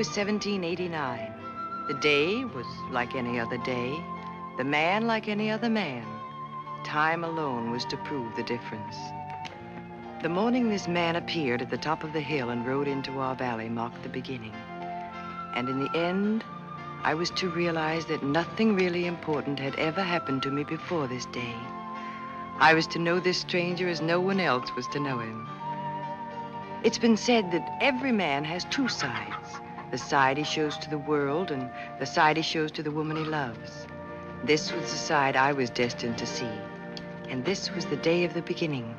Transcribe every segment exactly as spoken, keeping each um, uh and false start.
was seventeen eighty-nine. The day was like any other day, the man like any other man. Time alone was to prove the difference. The morning this man appeared at the top of the hill and rode into our valley marked the beginning. And in the end, I was to realize that nothing really important had ever happened to me before this day. I was to know this stranger as no one else was to know him. It's been said that every man has two sides, the side he shows to the world and the side he shows to the woman he loves. This was the side I was destined to see, and this was the day of the beginning.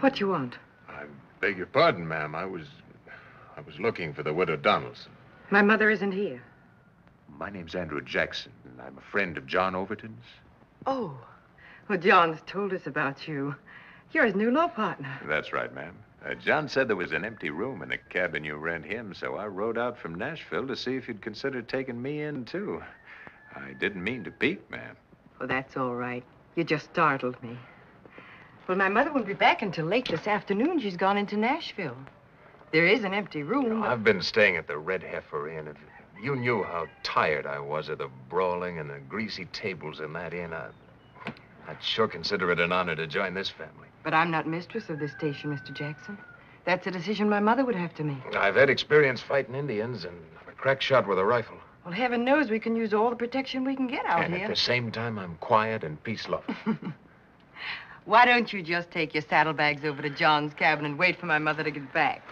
What you want? I beg your pardon, ma'am. I was... I was looking for the Widow Donelson. My mother isn't here. My name's Andrew Jackson, and I'm a friend of John Overton's. Oh. Well, John's told us about you. You're his new law partner. That's right, ma'am. Uh, John said there was an empty room in a cabin you rent him, so I rode out from Nashville to see if you'd consider taking me in, too. I didn't mean to peek, ma'am. Well, that's all right. You just startled me. Well, my mother won't be back until late this afternoon. She's gone into Nashville. There is an empty room. I've been staying at the Red Heifer Inn. If you knew how tired I was of the brawling and the greasy tables in that inn, I'd, I'd sure consider it an honor to join this family. But I'm not mistress of this station, Mister Jackson. That's a decision my mother would have to make. I've had experience fighting Indians, and I'm a crack shot with a rifle. Well, heaven knows we can use all the protection we can get out and here. And at the same time, I'm quiet and peace-loving. Why don't you just take your saddlebags over to John's cabin and wait for my mother to get back?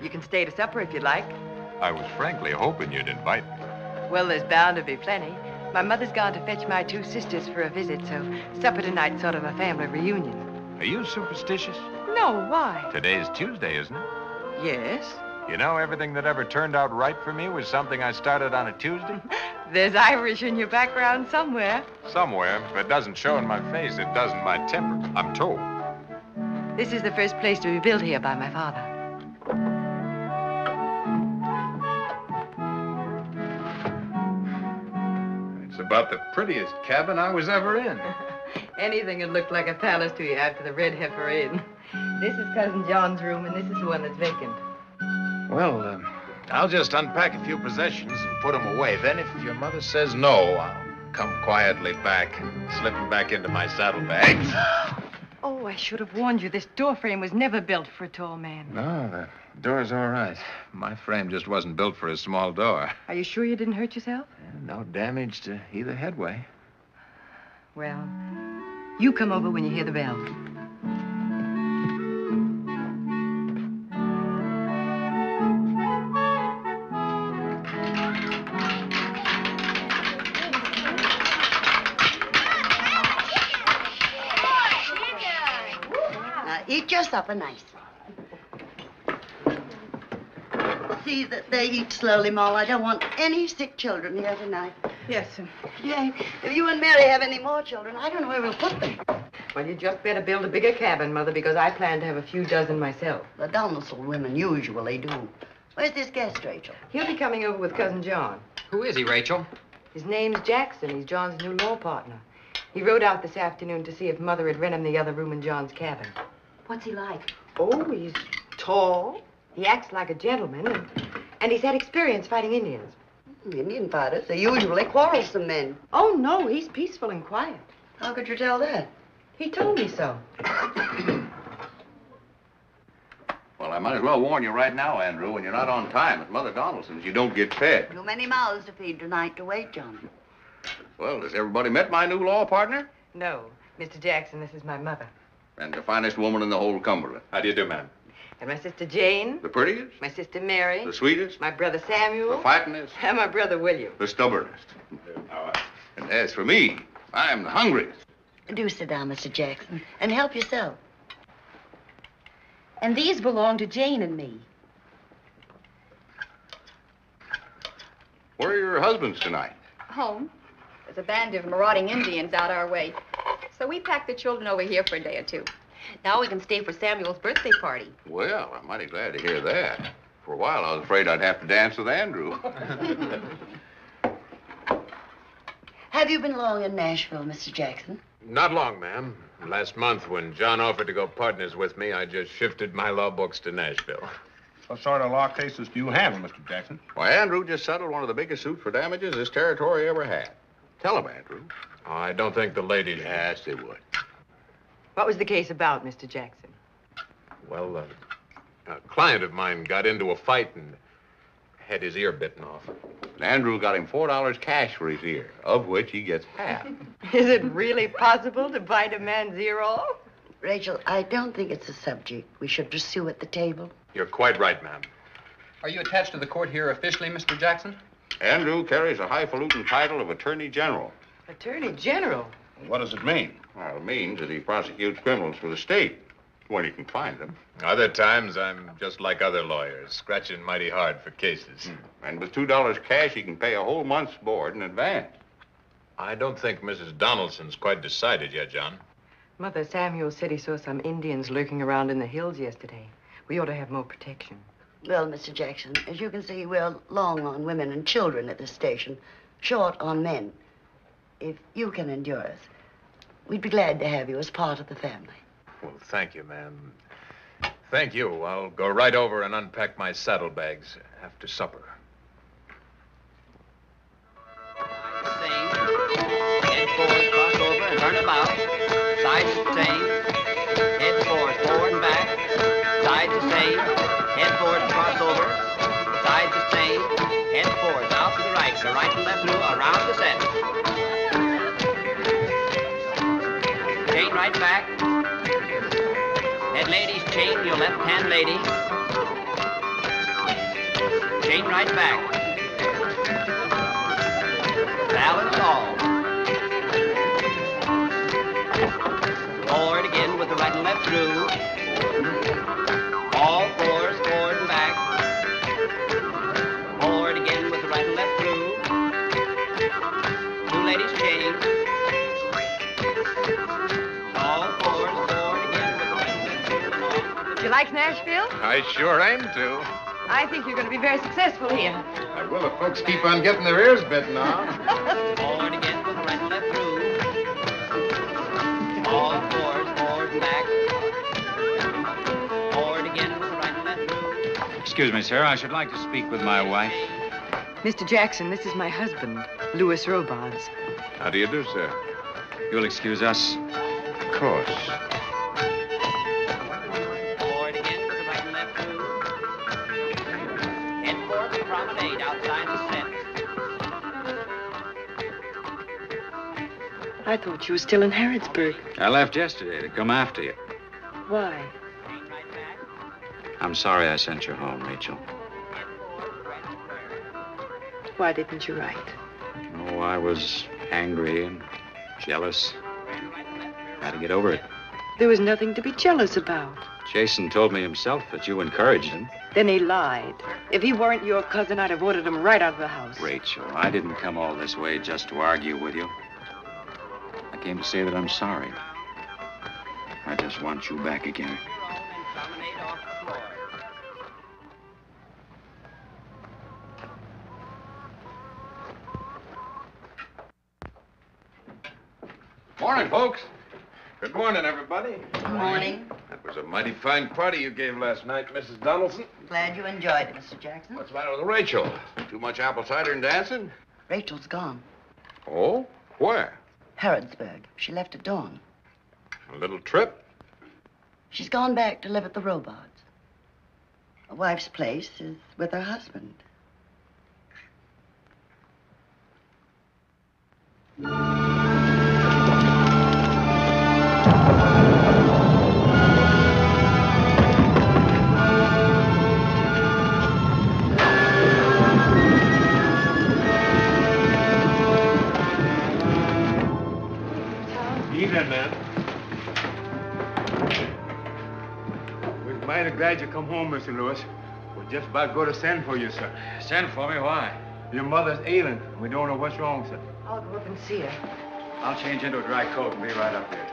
You can stay to supper if you'd like. I was frankly hoping you'd invite me. Well, there's bound to be plenty. My mother's gone to fetch my two sisters for a visit, so supper tonight's sort of a family reunion. Are you superstitious? No, why? Today's Tuesday, isn't it? Yes. You know, everything that ever turned out right for me was something I started on a Tuesday. There's Irish in your background somewhere. Somewhere. If it doesn't show in my face, it does in my temper, I'm told. This is the first place to be built here by my father. It's about the prettiest cabin I was ever in. Anything that looked like a palace to you after the Red Heifer Inn. This is Cousin John's room, and this is the one that's vacant. Well, uh, I'll just unpack a few possessions and put them away. Then if your mother says no, I'll come quietly back and slip them back into my saddlebags. Oh, I should have warned you. This door frame was never built for a tall man. No, the door's all right. My frame just wasn't built for a small door. Are you sure you didn't hurt yourself? Yeah, no damage to either headway. Well, you come over when you hear the bell. Eat your supper nicely. See that they eat slowly, Moll. I don't want any sick children here tonight. Yes, sir. Jane, if you and Mary have any more children, I don't know where we'll put them. Well, you just better build a bigger cabin, Mother, because I plan to have a few dozen myself. The Donelson women usually do. Where's this guest, Rachel? He'll be coming over with Cousin John. Who is he, Rachel? His name's Jackson. He's John's new law partner. He rode out this afternoon to see if Mother had rent him the other room in John's cabin. What's he like? Oh, he's tall. He acts like a gentleman, and, and he's had experience fighting Indians. Indian fighters are usually quarrelsome men. Oh, no, he's peaceful and quiet. How could you tell that? He told me so. Well, I might as well warn you right now, Andrew, when you're not on time at Mother Donelson's, you don't get fed. Too many mouths to feed tonight to wait, Johnny. Well, has everybody met my new law partner? No, Mister Jackson, this is my mother. And the finest woman in the whole Cumberland. How do you do, ma'am? And my sister Jane. The prettiest. My sister Mary. The sweetest. My brother Samuel. The fightingest. And my brother William. The stubbornest. And as for me, I am the hungriest. Do sit down, Mister Jackson, and help yourself. And these belong to Jane and me. Where are your husbands tonight? Home. There's a band of marauding Indians out our way. So we packed the children over here for a day or two. Now we can stay for Samuel's birthday party. Well, I'm mighty glad to hear that. For a while, I was afraid I'd have to dance with Andrew. Have you been long in Nashville, Mister Jackson? Not long, ma'am. Last month, when John offered to go partners with me, I just shifted my law books to Nashville. What sort of law cases do you handle, Mister Jackson? Why, Andrew just settled one of the biggest suits for damages this territory ever had. Tell him, Andrew. Oh, I don't think the ladies... Yes, they would. What was the case about, Mister Jackson? Well, uh, a client of mine got into a fight and had his ear bitten off. And Andrew got him four dollars cash for his ear, of which he gets half. Is it really possible to bite a man's ear off? Rachel, I don't think it's a subject we should pursue at the table. You're quite right, ma'am. Are you attached to the court here officially, Mister Jackson? Andrew carries a highfalutin title of Attorney General. Attorney General? What does it mean? Well, it means that he prosecutes criminals for the state, when he can find them. Other times, I'm just like other lawyers, scratching mighty hard for cases. Mm. And with two dollars cash, he can pay a whole month's board in advance. I don't think Missus Donaldson's quite decided yet, John. Mother, Samuel said he saw some Indians lurking around in the hills yesterday. We ought to have more protection. Well, Mister Jackson, as you can see, we're long on women and children at this station, short on men. If you can endure us, we'd be glad to have you as part of the family. Well, thank you, ma'am. Thank you. I'll go right over and unpack my saddlebags after supper. Same. Head forward, cross over, and turn about. Side the same. Head forward, forward and back. Side the same. Head forward, cross over. Side the same. Head forward, out to the right. The right and left, new, around the set. Chain right back. Head ladies, chain your left hand lady. Chain right back. Balance all. Forward again with the right and left through. All fours, forward and back. Forward again with the right and left through. Two ladies, chain. You like Nashville? I sure am, too. I think you're going to be very successful here. I will if folks keep on getting their ears bitten off. Forward again with the right and left through. All forward, forward and back. Forward again with the right and left through. Excuse me, sir. I should like to speak with my wife. Mister Jackson, this is my husband, Lewis Robards. How do you do, sir? You'll excuse us? Of course. I thought you were still in Harrodsburg. I left yesterday to come after you. Why? I'm sorry I sent you home, Rachel. Why didn't you write? Oh, I was angry and jealous. Had to get over it. There was nothing to be jealous about. Jason told me himself that you encouraged him. Then he lied. If he weren't your cousin, I'd have ordered him right out of the house. Rachel, I didn't come all this way just to argue with you. I came to say that I'm sorry. I just want you back again. Morning, folks. Good morning, everybody. Good morning. That was a mighty fine party you gave last night, Missus Donelson. Glad you enjoyed it, Mister Jackson. What's the matter with Rachel? Too much apple cider and dancing? Rachel's gone. Oh? Where? Harrodsburg. She left at dawn. A little trip? She's gone back to live at the Robards. Her wife's place is with her husband. mighty glad you come home, Mister Lewis. We're just about going to send for you, sir. Send for me? Why? Your mother's ailing. We don't know what's wrong, sir. I'll go up and see her. I'll change into a dry coat and be right up there.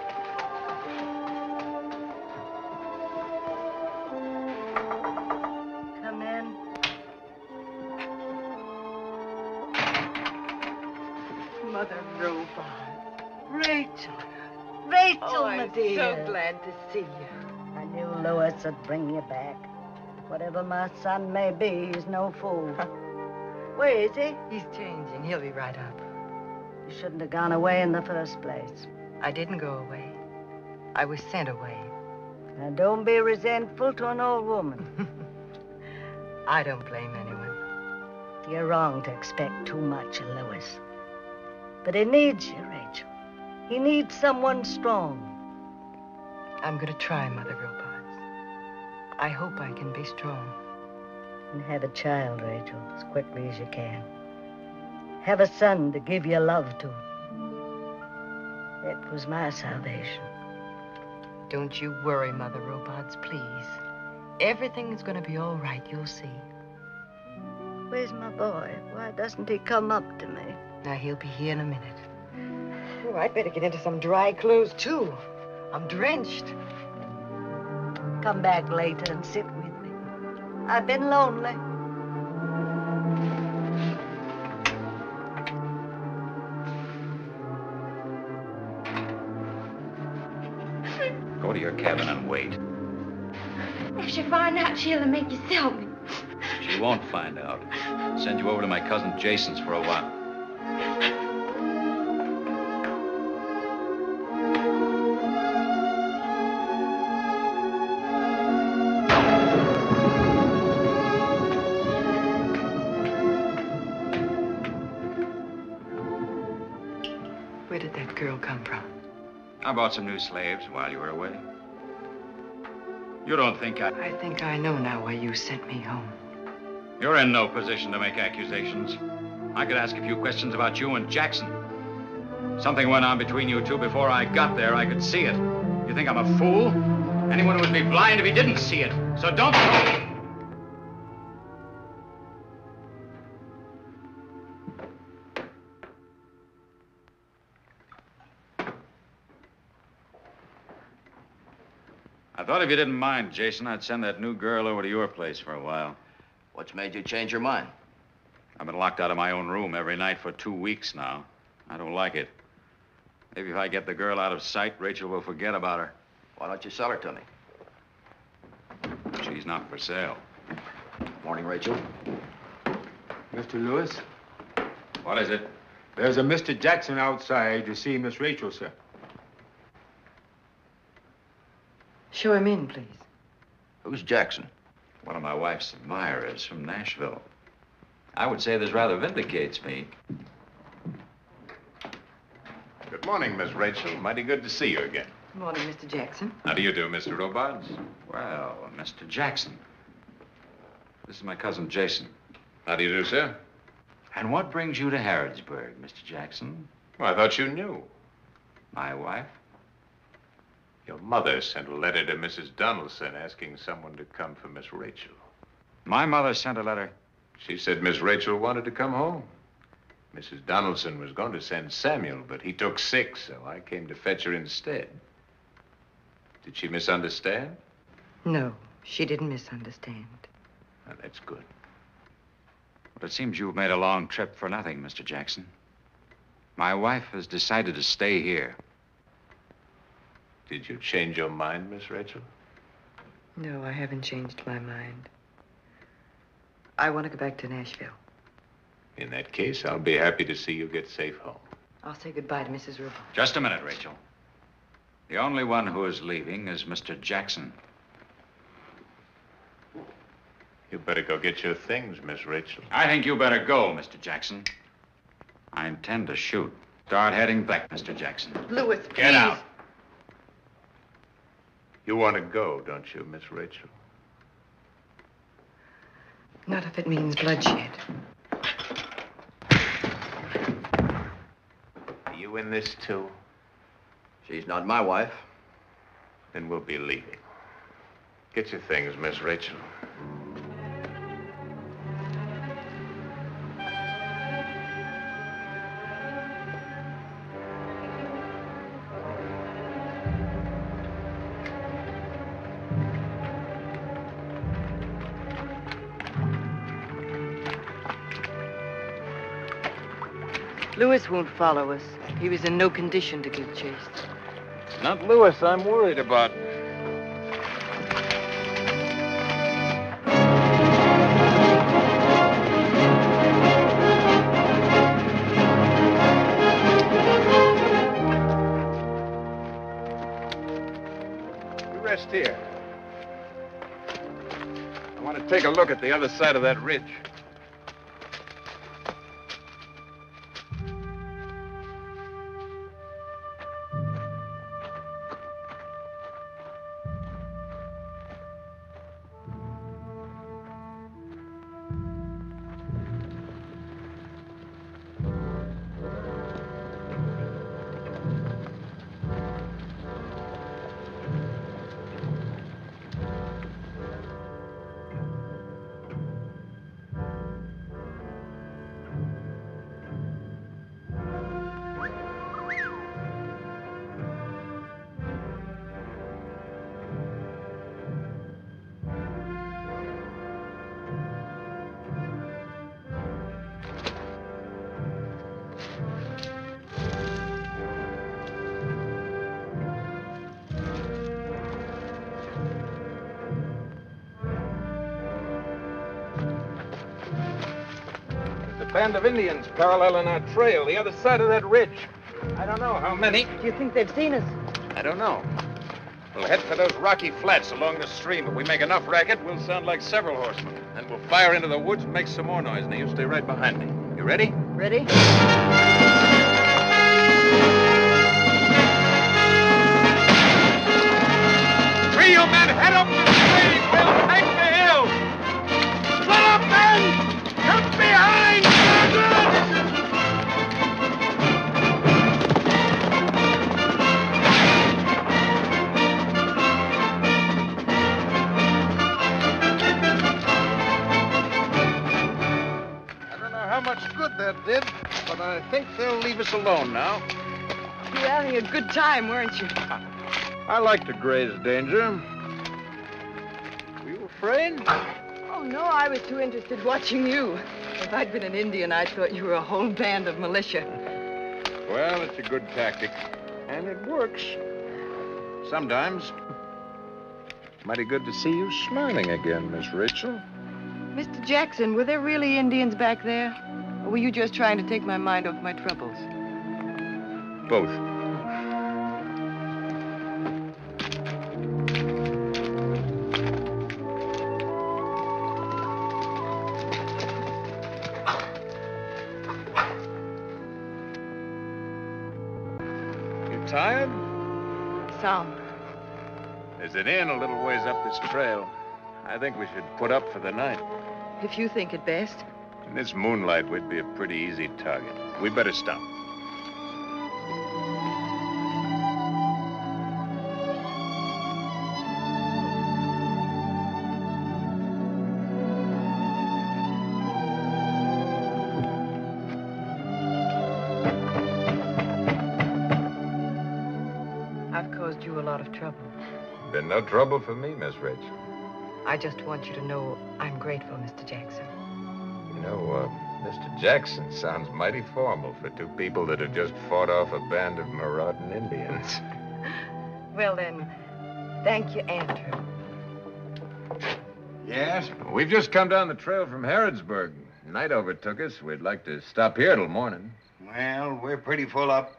Dear. So glad to see you. I knew Lewis would bring you back. Whatever my son may be, he's no fool. Where is he? He's changing. He'll be right up. You shouldn't have gone away in the first place. I didn't go away. I was sent away. Now, don't be resentful to an old woman. I don't blame anyone. You're wrong to expect too much of Lewis. But he needs you, Rachel. He needs someone strong. I'm going to try, Mother Robards. I hope I can be strong. And have a child, Rachel, as quickly as you can. Have a son to give your love to. That was my salvation. Don't you worry, Mother Robards, please. Everything's going to be all right, you'll see. Where's my boy? Why doesn't he come up to me? Now, he'll be here in a minute. Oh, I'd better get into some dry clothes, too. I'm drenched. Come back later and sit with me. I've been lonely. Go to your cabin and wait. If she finds out, she'll make you sell me. She won't find out. Send you over to my cousin Jason's for a while. I bought some new slaves while you were away. You don't think I... I think I know now why you sent me home. You're in no position to make accusations. I could ask a few questions about you and Jackson. Something went on between you two before I got there. I could see it. You think I'm a fool? Anyone would be blind if he didn't see it. So don't... I thought if you didn't mind, Jason, I'd send that new girl over to your place for a while. What's made you change your mind? I've been locked out of my own room every night for two weeks now. I don't like it. Maybe if I get the girl out of sight, Rachel will forget about her. Why don't you sell her to me? She's not for sale. Morning, Rachel. Mister Lewis? What is it? There's a Mister Jackson outside to see Miss Rachel, sir. Show him in, please. Who's Jackson? One of my wife's admirers from Nashville. I would say this rather vindicates me. Good morning, Miss Rachel. Mighty good to see you again. Good morning, Mister Jackson. How do you do, Mister Robards? Well, Mister Jackson. This is my cousin, Jason. How do you do, sir? And what brings you to Harrodsburg, Mister Jackson? Well, I thought you knew. My wife? Your mother sent a letter to Missus Donelson asking someone to come for Miss Rachel. My mother sent a letter. She said Miss Rachel wanted to come home. Missus Donelson was going to send Samuel, but he took sick, so I came to fetch her instead. Did she misunderstand? No, she didn't misunderstand. Well, that's good. Well, it seems you've made a long trip for nothing, Mister Jackson. My wife has decided to stay here. Did you change your mind, Miss Rachel? No, I haven't changed my mind. I want to go back to Nashville. In that case, I'll be happy to see you get safe home. I'll say goodbye to Missus Robards. Just a minute, Rachel. The only one who is leaving is Mister Jackson. You better go get your things, Miss Rachel. I think you better go, Mister Jackson. I intend to shoot. Start heading back, Mister Jackson. Lewis, please. Get out. You want to go, don't you, Miss Rachel? Not if it means bloodshed. Are you in this, too? She's not my wife. Then we'll be leaving. Get your things, Miss Rachel. Lewis won't follow us. He was in no condition to give chase. Not Lewis I'm worried about. We rest here. I want to take a look at the other side of that ridge. Band of Indians paralleling our trail, the other side of that ridge. I don't know how many. Do you think they've seen us? I don't know. We'll head for those rocky flats along the stream. If we make enough racket, we'll sound like several horsemen. Then we'll fire into the woods and make some more noise. Now, you stay right behind me. You ready? Ready. Three, you men, head up the stream. We'll take the hill. Split up, men. Come behind. That did, but I think they'll leave us alone now. You were having a good time, weren't you? I like to graze danger. Were you afraid? Oh, no, I was too interested watching you. If I'd been an Indian, I thought you were a whole band of militia. Well, it's a good tactic, and it works. Sometimes. Mighty good to see you smiling again, Miss Rachel. Mister Jackson, were there really Indians back there? Or were you just trying to take my mind off my troubles? Both. You tired? Some. There's an inn a little ways up this trail. I think we should put up for the night. If you think it best. In this moonlight, we'd be a pretty easy target. We better stop. I've caused you a lot of trouble. Been no trouble for me, Miss Rachel. I just want you to know I'm grateful, Mister Jackson. You know, uh, Mister Jackson sounds mighty formal for two people that have just fought off a band of marauding Indians. Well, then, thank you, Andrew. Yes? We've just come down the trail from Harrodsburg. Night overtook us. We'd like to stop here till morning. Well, we're pretty full up,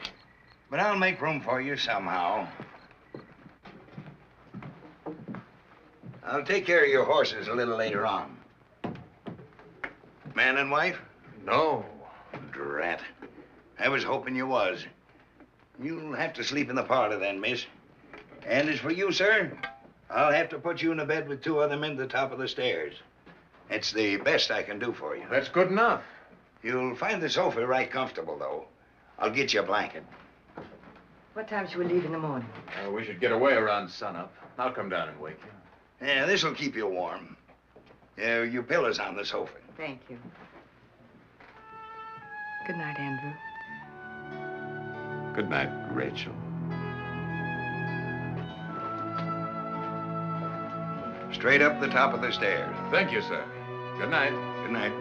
but I'll make room for you somehow. I'll take care of your horses a little later on. Man and wife? No. Drat. I was hoping you was. You'll have to sleep in the parlor then, miss. And as for you, sir, I'll have to put you in a bed with two other men at the top of the stairs. It's the best I can do for you. That's good enough. You'll find the sofa right comfortable, though. I'll get you a blanket. What time should we leave in the morning? Uh, we should get away around sunup. I'll come down and wake you. Yeah, this'll keep you warm. Yeah, your pillow's on the sofa. Thank you. Good night, Andrew. Good night, Rachel. Straight up the top of the stairs. Thank you, sir. Good night. Good night.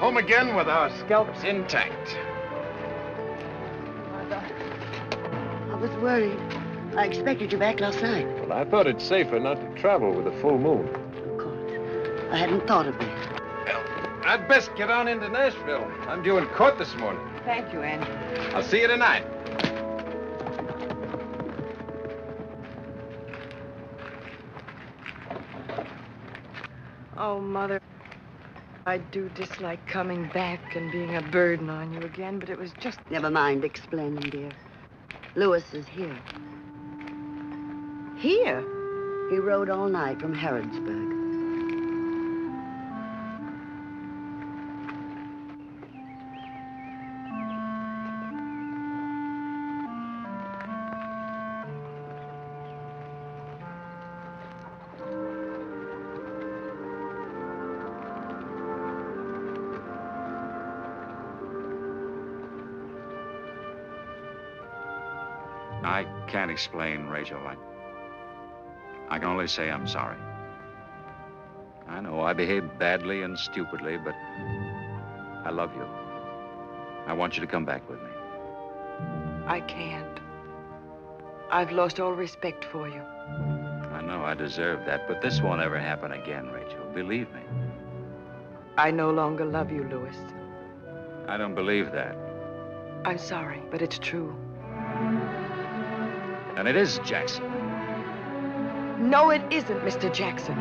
Home again with our scalps intact. I was worried. I expected you back last night. Well, I thought it safer not to travel with a full moon. Of course. I hadn't thought of that. Well, I'd best get on into Nashville. I'm due in court this morning. Thank you, Andrew. I'll see you tonight. Oh, Mother, I do dislike coming back and being a burden on you again, but it was just... Never mind explaining, dear. Lewis is here. Here? He rode all night from Harrodsburg. I can't explain, Rachel. I... I can only say I'm sorry. I know I behaved badly and stupidly, but I love you. I want you to come back with me. I can't. I've lost all respect for you. I know I deserve that, but this won't ever happen again, Rachel. Believe me. I no longer love you, Lewis. I don't believe that. I'm sorry, but it's true. And it is, Jackson. No, it isn't, Mister Jackson.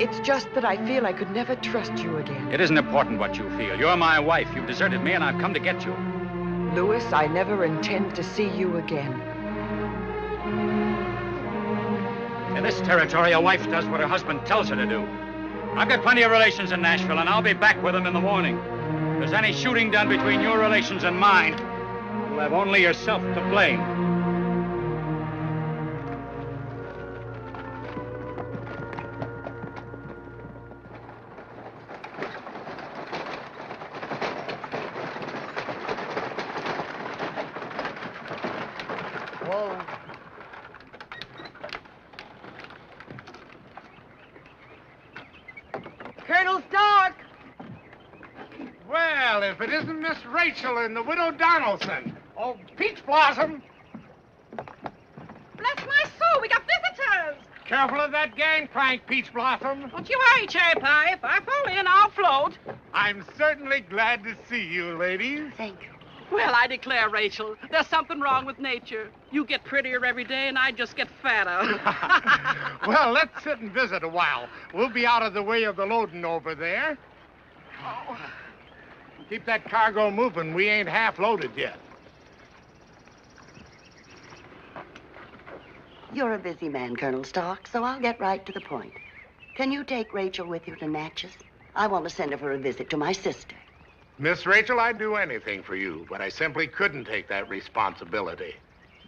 It's just that I feel I could never trust you again. It isn't important what you feel. You're my wife. You've deserted me, and I've come to get you. Lewis, I never intend to see you again. In this territory, a wife does what her husband tells her to do. I've got plenty of relations in Nashville, and I'll be back with them in the morning. If there's any shooting done between your relations and mine, you'll have only yourself to blame. Rachel and the Widow Donelson. Oh, Peach Blossom. Bless my soul, we got visitors. Careful of that gangplank, Peach Blossom. Don't you worry, Cherry Pie. If I fall in, I'll float. I'm certainly glad to see you, ladies. Thank you. Well, I declare, Rachel, there's something wrong with nature. You get prettier every day, and I just get fatter. Well, let's sit and visit a while. We'll be out of the way of the loading over there. Oh. Keep that cargo moving. We ain't half loaded yet. You're a busy man, Colonel Stark, so I'll get right to the point. Can you take Rachel with you to Natchez? I want to send her for a visit to my sister. Miss Rachel, I'd do anything for you, but I simply couldn't take that responsibility.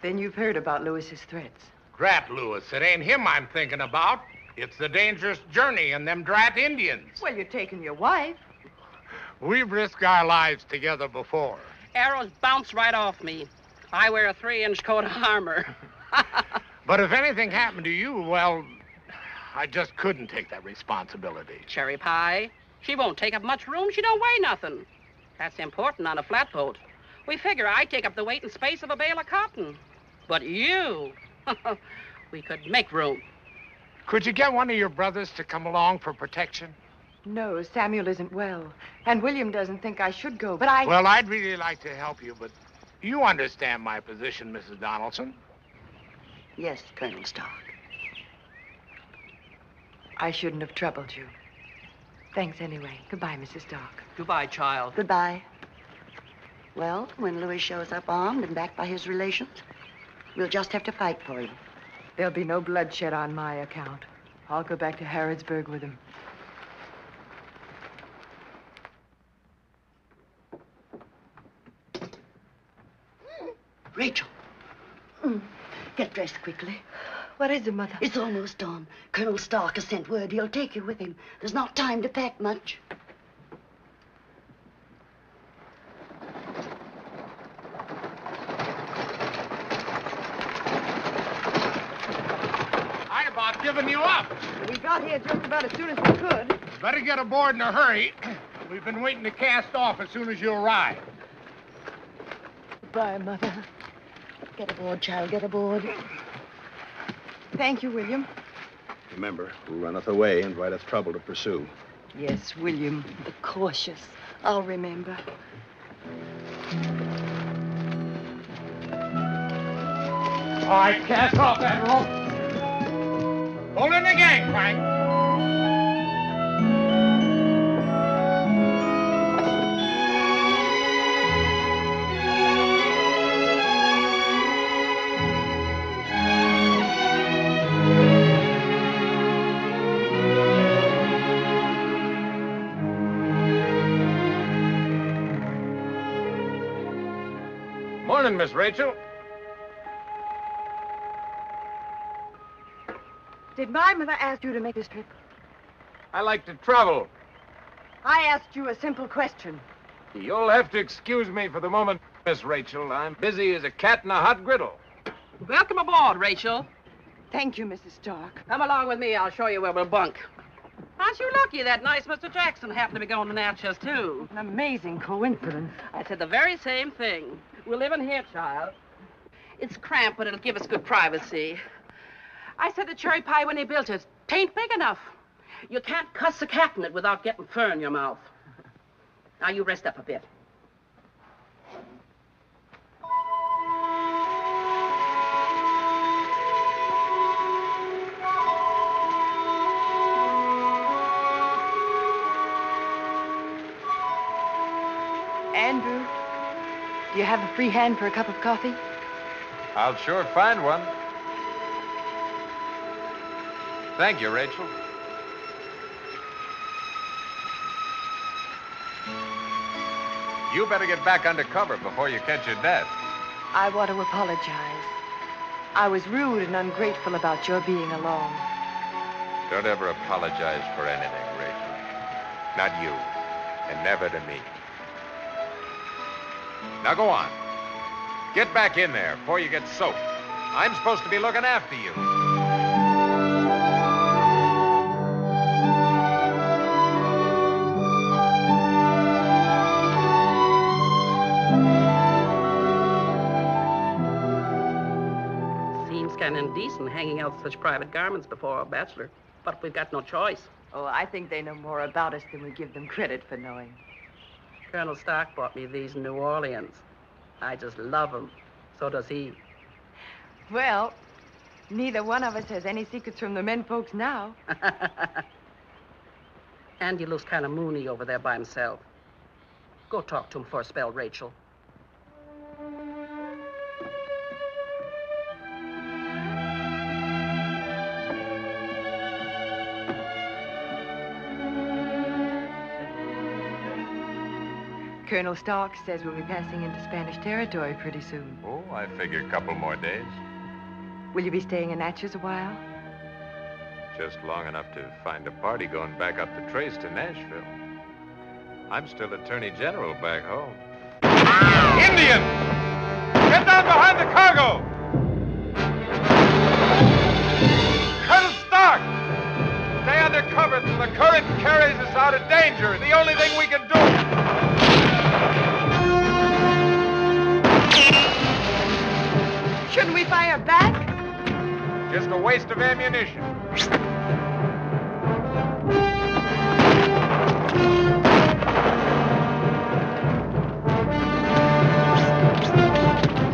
Then you've heard about Lewis's threats. Drat Lewis. It ain't him I'm thinking about. It's the dangerous journey and them drat Indians. Well, you're taking your wife. We've risked our lives together before. Arrows bounce right off me. I wear a three-inch coat of armor. But if anything happened to you, well, I just couldn't take that responsibility. Cherry Pie, she won't take up much room. She don't weigh nothing. That's important on a flatboat. We figure I take up the weight and space of a bale of cotton. But you, we could make room. Could you get one of your brothers to come along for protection? No, Samuel isn't well, and William doesn't think I should go, but I... Well, I'd really like to help you, but you understand my position, Missus Donelson. Yes, Colonel Stark. I shouldn't have troubled you. Thanks anyway. Goodbye, Missus Stark. Goodbye, child. Goodbye. Well, when Louis shows up armed and backed by his relations, we'll just have to fight for him. There'll be no bloodshed on my account. I'll go back to Harrodsburg with him. Rachel. Mm. Get dressed quickly. What is it, Mother? It's almost dawn. Colonel Stark has sent word he'll take you with him. There's not time to pack much. I'd about given you up. We got here just about as soon as we could. Better get aboard in a hurry. We've been waiting to cast off as soon as you arrive. Goodbye, Mother. Get aboard, child, get aboard. Thank you, William. Remember, who runneth away inviteth trouble to pursue. Yes, William, the cautious. I'll remember. All right, cast off, Admiral. Hold in the gang, Frank. Morning, Miss Rachel. Did my mother ask you to make this trip? I like to travel. I asked you a simple question. You'll have to excuse me for the moment, Miss Rachel. I'm busy as a cat in a hot griddle. Welcome aboard, Rachel. Thank you, Missus Stark. Come along with me. I'll show you where we'll bunk. Aren't you lucky that nice Mister Jackson happened to be going to Natchez, too? An amazing coincidence. I said the very same thing. We're living here, child. It's cramped, but it'll give us good privacy. I said the cherry pie when they built it, tain't big enough. You can't cuss a cabinet without getting fur in your mouth. Now you rest up a bit. Andrew, do you have a free hand for a cup of coffee? I'll sure find one. Thank you, Rachel. You better get back under cover before you catch your death. I want to apologize. I was rude and ungrateful about your being alone. Don't ever apologize for anything, Rachel. Not you, and never to me. Now go on. Get back in there before you get soaked. I'm supposed to be looking after you. Seems kind of indecent hanging out such private garments before a bachelor, but we've got no choice. Oh, I think they know more about us than we give them credit for knowing. Colonel Stark bought me these in New Orleans. I just love them. So does he. Well, neither one of us has any secrets from the men folks now. Andy looks kind of moony over there by himself. Go talk to him for a spell, Rachel. Colonel Stark says we'll be passing into Spanish territory pretty soon. Oh, I figure a couple more days. Will you be staying in Natchez a while? Just long enough to find a party going back up the trace to Nashville. I'm still Attorney General back home. Indian! Get down behind the cargo! Colonel Stark! Stay under cover till the current carries us out of danger. The only thing we can do... Shouldn't we fire back? Just a waste of ammunition.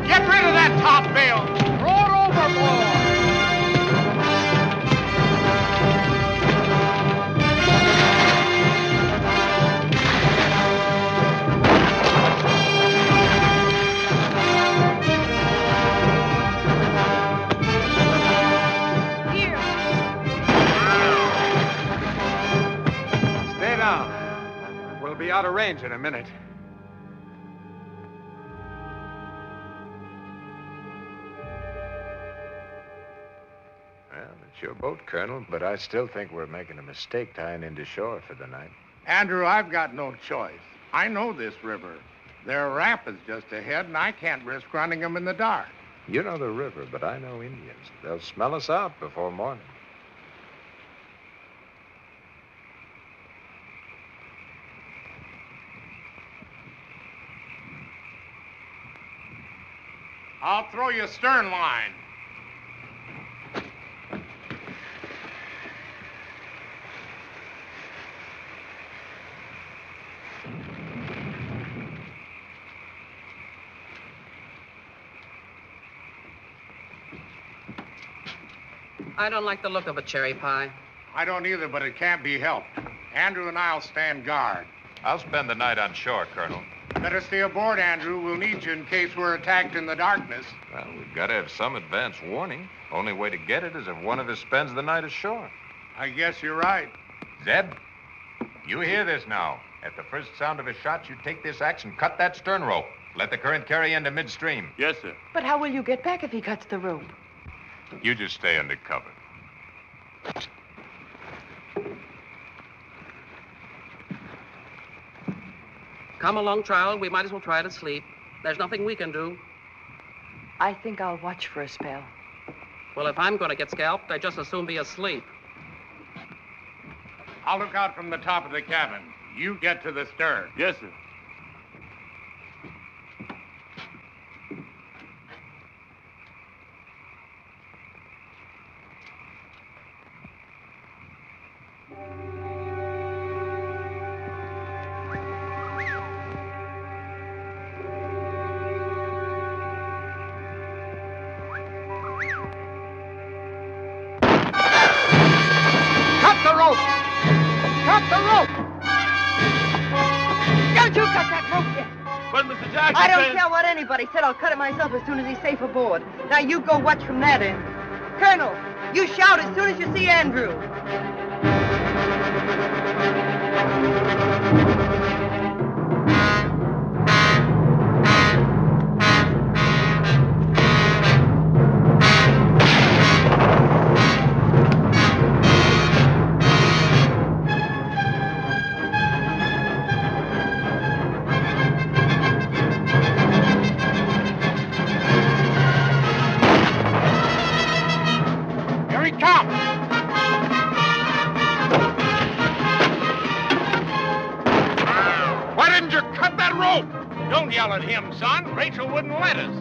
Get rid of that top bale! Throw it overboard! out of range in a minute. Well, it's your boat, Colonel, but I still think we're making a mistake tying into shore for the night. Andrew, I've got no choice. I know this river. There are rapids just ahead, and I can't risk running them in the dark. You know the river, but I know Indians. They'll smell us out before morning. I'll throw you a stern line. I don't like the look of a cherry pie. I don't either, but it can't be helped. Andrew and I'll stand guard. I'll spend the night on shore, Colonel. Better stay aboard, Andrew. We'll need you in case we're attacked in the darkness. Well, we've got to have some advance warning. Only way to get it is if one of us spends the night ashore. I guess you're right. Zeb, you hear this now. At the first sound of a shot, you take this axe and cut that stern rope. Let the current carry into midstream. Yes, sir. But how will you get back if he cuts the rope? You just stay under cover. Come along, child. We might as well try to sleep. There's nothing we can do. I think I'll watch for a spell. Well, if I'm going to get scalped, I'd just as soon be asleep. I'll look out from the top of the cabin. You get to the stern. Yes, sir. I said I'll cut it myself as soon as he's safe aboard. Now you go watch from that end. Colonel, you shout as soon as you see Andrew. Rachel wouldn't let us.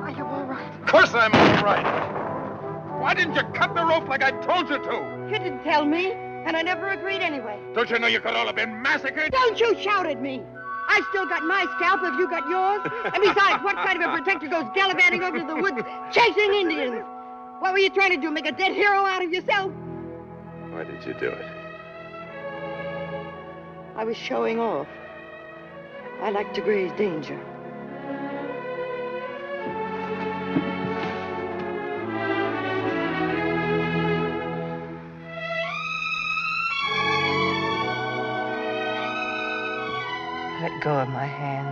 Are you all right? Of course I'm all right. Why didn't you cut the rope like I told you to? You didn't tell me, and I never agreed anyway. Don't you know you could all have been massacred? Don't you shout at me. I've still got my scalp if you got yours. And besides, what kind of a protector goes gallivanting over to the woods chasing Indians? What were you trying to do, make a dead hero out of yourself? Why did you do it? I was showing off. I like to graze danger. Let go of my hands.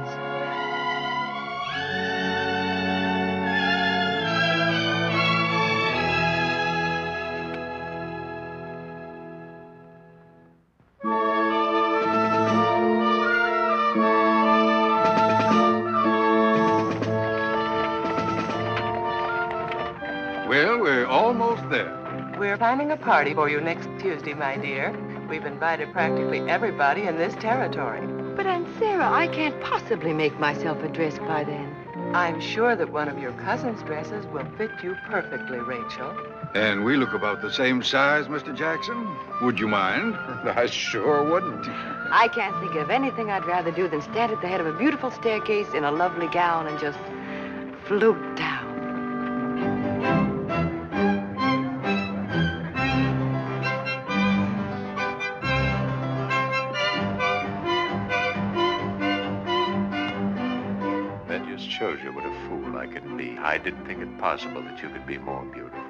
We're planning a party for you next Tuesday, my dear. We've invited practically everybody in this territory. But Aunt Sarah, I can't possibly make myself a dress by then. I'm sure that one of your cousin's dresses will fit you perfectly, Rachel. And we look about the same size, Mister Jackson. Would you mind? I sure wouldn't. I can't think of anything I'd rather do than stand at the head of a beautiful staircase in a lovely gown and just float down. Shows you what a fool I could be. I didn't think it possible that you could be more beautiful.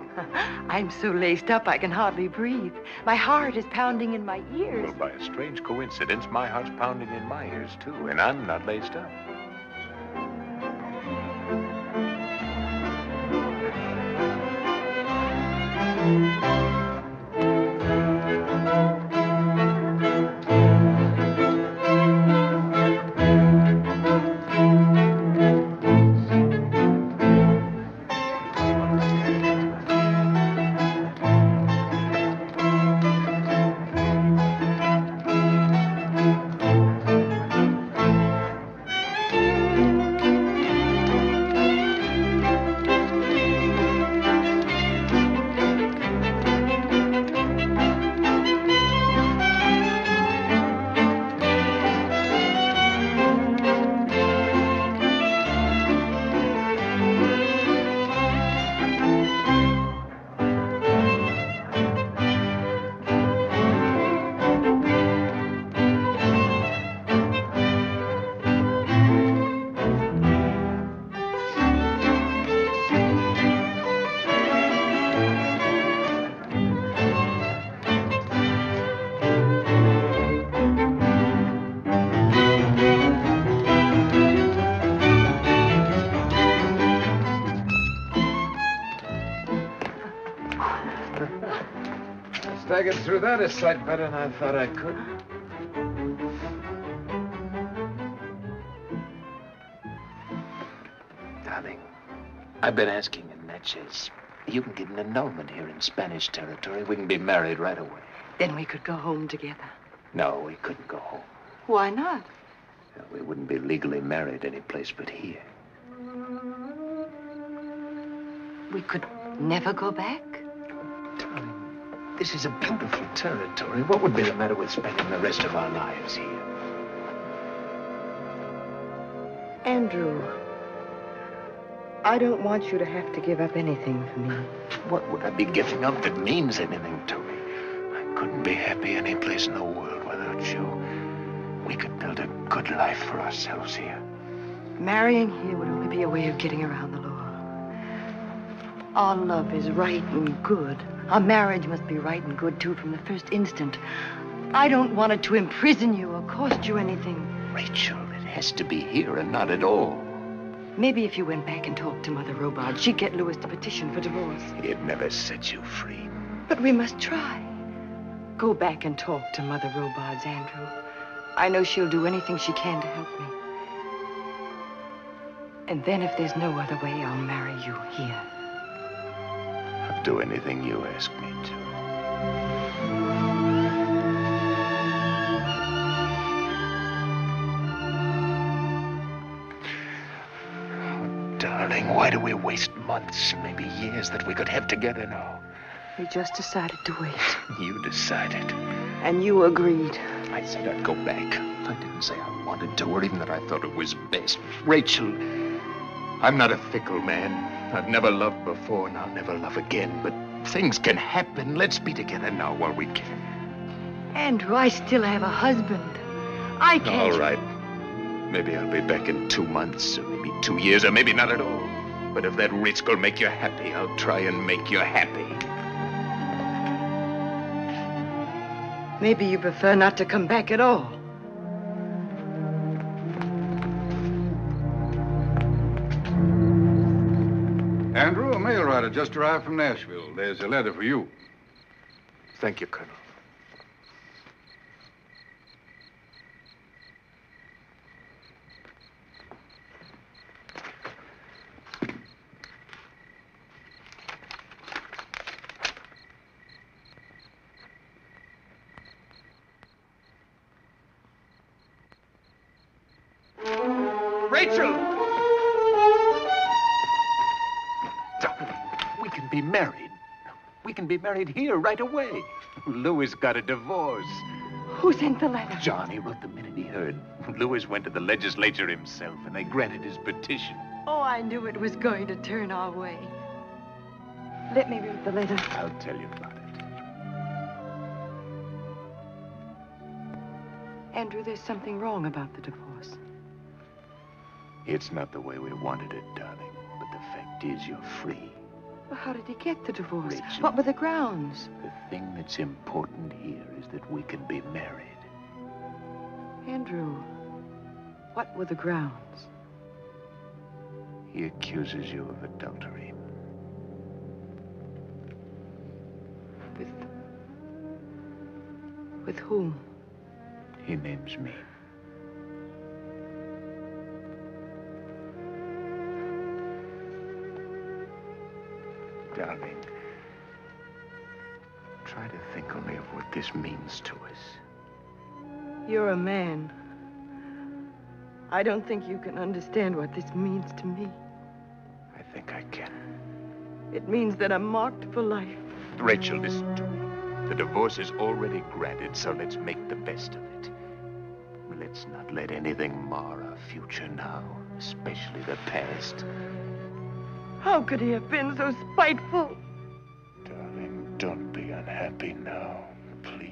I'm so laced up I can hardly breathe. My heart is pounding in my ears. Well, by a strange coincidence, my heart's pounding in my ears, too, and I'm not laced up. Get through that a sight better than I thought I could. Darling, I've been asking in Natchez. You can get an annulment here in Spanish territory. We can be married right away. Then we could go home together. No, we couldn't go home. Why not? We wouldn't be legally married any place but here. We could never go back? This is a beautiful territory. What would be the matter with spending the rest of our lives here? Andrew, I don't want you to have to give up anything for me. What would I be giving up that means anything to me? I couldn't be happy any place in the world without you. We could build a good life for ourselves here. Marrying here would only be a way of getting around the law. Our love is right and good. Our marriage must be right and good, too, from the first instant. I don't want it to imprison you or cost you anything. Rachel, it has to be here and not at all. Maybe if you went back and talked to Mother Robards, she'd get Lewis to petition for divorce. It never set you free. But we must try. Go back and talk to Mother Robards, Andrew. I know she'll do anything she can to help me. And then if there's no other way, I'll marry you here. I'll do anything you ask me to. Oh, darling, why do we waste months, maybe years, that we could have together now? We just decided to wait. You decided. And you agreed. I said I'd go back. I didn't say I wanted to, or even that I thought it was best. Rachel, I'm not a fickle man. I've never loved before, and I'll never love again, but things can happen. Let's be together now while we can. Andrew, I still have a husband. I can't... All right. Maybe I'll be back in two months, or maybe two years, or maybe not at all. But if that rich girl make you happy, I'll try and make you happy. Maybe you prefer not to come back at all. Andrew, a mail rider just arrived from Nashville. There's a letter for you. Thank you, Colonel. Married here right away. Lewis got a divorce. Who sent the letter? John. He wrote the minute he heard. Lewis went to the legislature himself, and they granted his petition. Oh, I knew it was going to turn our way. Let me read the letter. I'll tell you about it. Andrew, there's something wrong about the divorce. It's not the way we wanted it, darling, but the fact is you're free. Well, how did he get the divorce? Rachel, what were the grounds? The thing that's important here is that we can be married. Andrew, what were the grounds? He accuses you of adultery. With... with whom? He names me. Darling, try to think only of what this means to us. You're a man. I don't think you can understand what this means to me. I think I can. It means that I'm marked for life. Rachel, listen to me. The divorce is already granted, so let's make the best of it. Let's not let anything mar our future now, especially the past. How could he have been so spiteful? Darling, don't be unhappy now, please.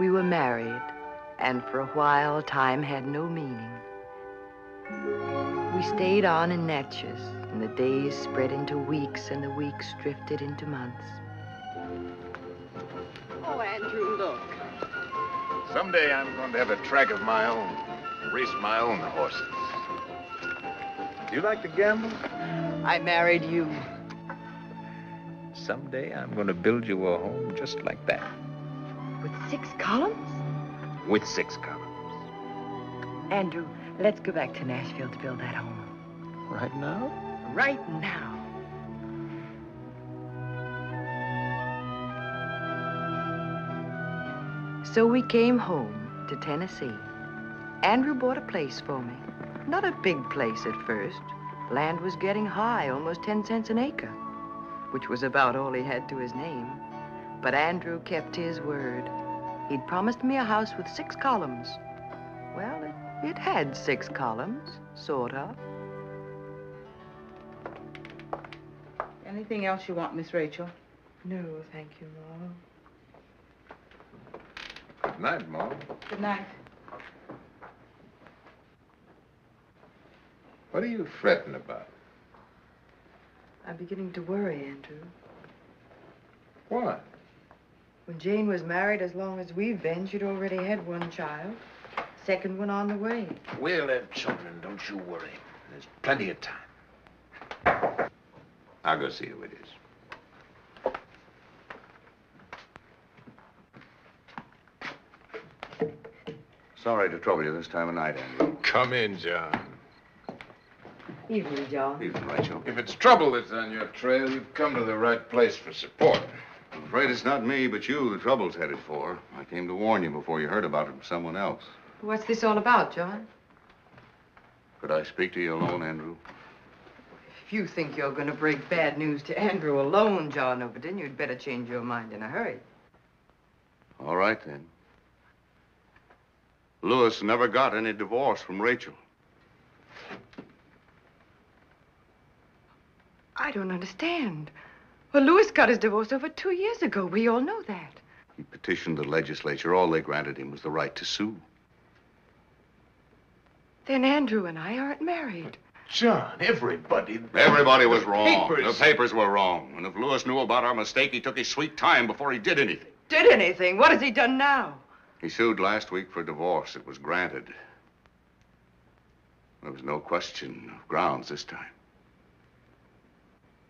We were married, and for a while, time had no meaning. We stayed on in Natchez, and the days spread into weeks, and the weeks drifted into months. Oh, Andrew, look. Someday I'm going to have a track of my own, race my own horses. Do you like to gamble? I married you. Someday I'm going to build you a home just like that. With six columns? With six columns. Andrew, let's go back to Nashville to build that home. Right now? Right now. So we came home to Tennessee. Andrew bought a place for me. Not a big place at first. Land was getting high, almost ten cents an acre, which was about all he had to his name. But Andrew kept his word. He'd promised me a house with six columns. Well, it, it had six columns, sort of. Anything else you want, Miss Rachel? No, thank you, Mom. Good night, Mom. Good night. What are you fretting about? I'm beginning to worry, Andrew. What? When Jane was married, as long as we've been, she'd already had one child. Second one on the way. We'll have children, don't you worry. There's plenty of time. I'll go see who it is. Sorry to trouble you this time of night, Andrew. Come in, John. Evening, John. Evening, Rachel. If it's trouble that's on your trail, you've come to the right place for support. I'm afraid it's not me, but you the trouble's headed for. I came to warn you before you heard about it from someone else. What's this all about, John? Could I speak to you alone, Andrew? If you think you're going to bring bad news to Andrew alone, John Overton, you'd better change your mind in a hurry. All right, then. Lewis never got any divorce from Rachel. I don't understand. Well, Lewis got his divorce over two years ago. We all know that. He petitioned the legislature. All they granted him was the right to sue. Then Andrew and I aren't married. John, everybody... Everybody was wrong. Papers. The papers were wrong. And if Lewis knew about our mistake, he took his sweet time before he did anything. Did anything? What has he done now? He sued last week for divorce. It was granted. There was no question of grounds this time.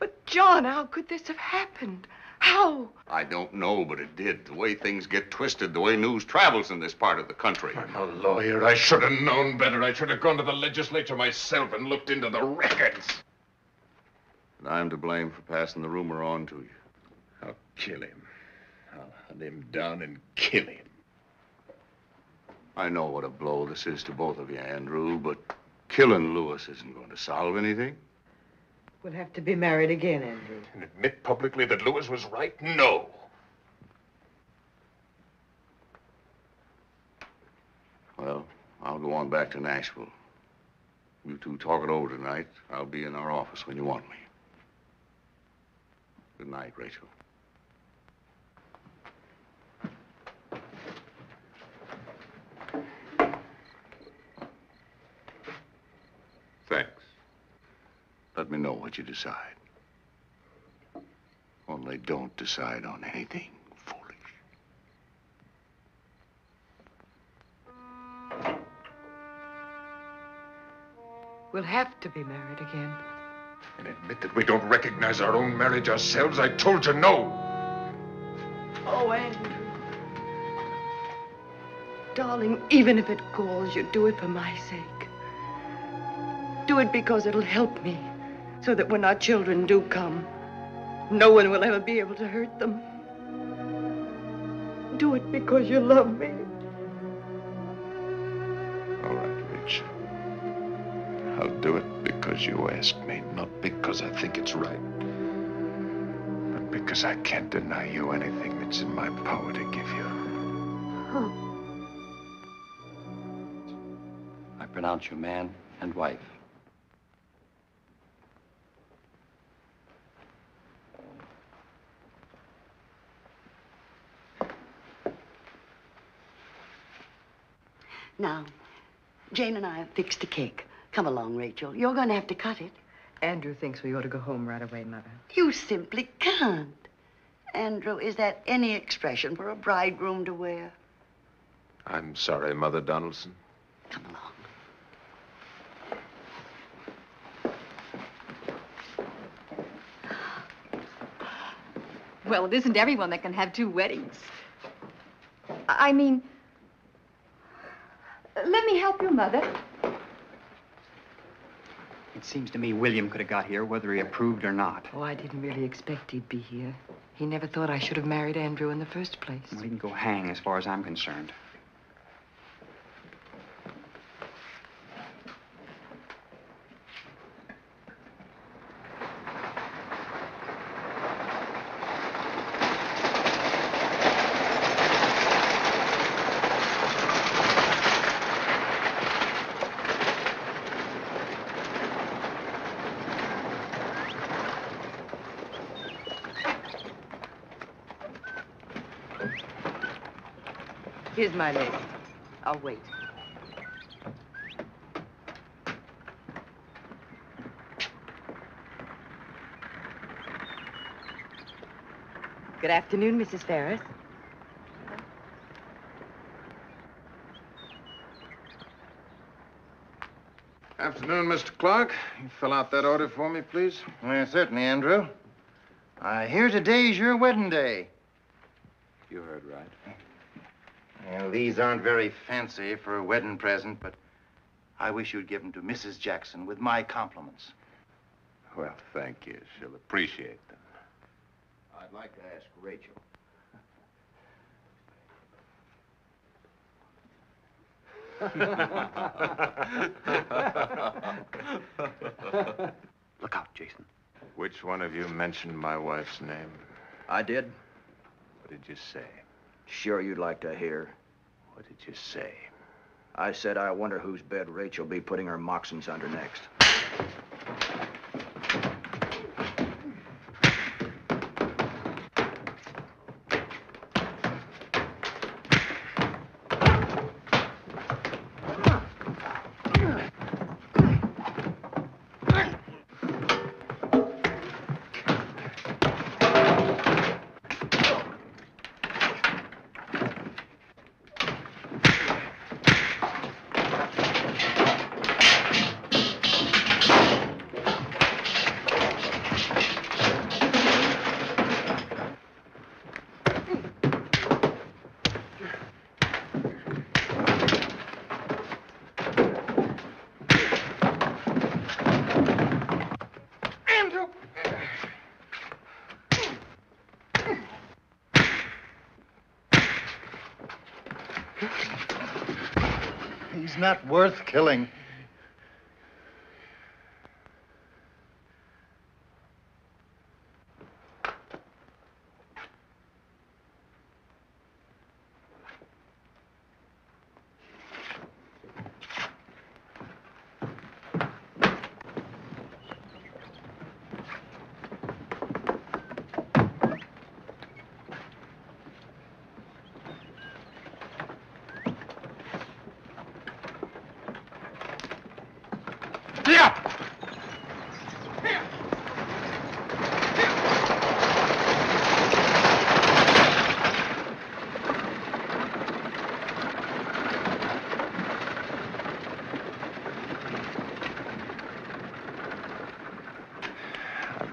But, John, how could this have happened? How? I don't know, but it did. The way things get twisted, the way news travels in this part of the country. I'm a lawyer. I should have known better. I should have gone to the legislature myself and looked into the records. And I'm to blame for passing the rumor on to you. I'll kill him. I'll hunt him down and kill him. I know what a blow this is to both of you, Andrew, but killing Lewis isn't going to solve anything. We'll have to be married again, Andrew. And admit publicly that Lewis was right? No. Well, I'll go on back to Nashville. You two talk it over tonight. I'll be in our office when you want me. Good night, Rachel. Let me know what you decide. Only don't decide on anything foolish. We'll have to be married again. And admit that we don't recognize our own marriage ourselves. I told you no. Oh, Andrew. Darling, even if it galls you, do it for my sake. Do it because it'll help me, so that when our children do come, no one will ever be able to hurt them. Do it because you love me. All right, Rachel. I'll do it because you asked me, not because I think it's right. But because I can't deny you anything that's in my power to give you. Huh. I pronounce you man and wife. Now, Jane and I have fixed the cake. Come along, Rachel. You're going to have to cut it. Andrew thinks we ought to go home right away, Mother. You simply can't. Andrew, is that any expression for a bridegroom to wear? I'm sorry, Mother Donelson. Come along. Well, it isn't everyone that can have two weddings. I mean... Let me help you, Mother. It seems to me William could have got here, whether he approved or not. Oh, I didn't really expect he'd be here. He never thought I should have married Andrew in the first place. Well, he can go hang as far as I'm concerned. Here's my lady. I'll wait. Good afternoon, Missus Ferris. Afternoon, Mister Clark. You fill out that order for me, please. Well, certainly, Andrew. I hear today's your wedding day. You heard right. Well, these aren't very fancy for a wedding present, but I wish you'd give them to Missus Jackson with my compliments. Well, thank you. She'll appreciate them. I'd like to ask Rachel. Look out, Jason. Which one of you mentioned my wife's name? I did. What did you say? Sure you'd like to hear. What did you say? I said, I wonder whose bed Rachel be putting her moccasins under next. Not worth killing.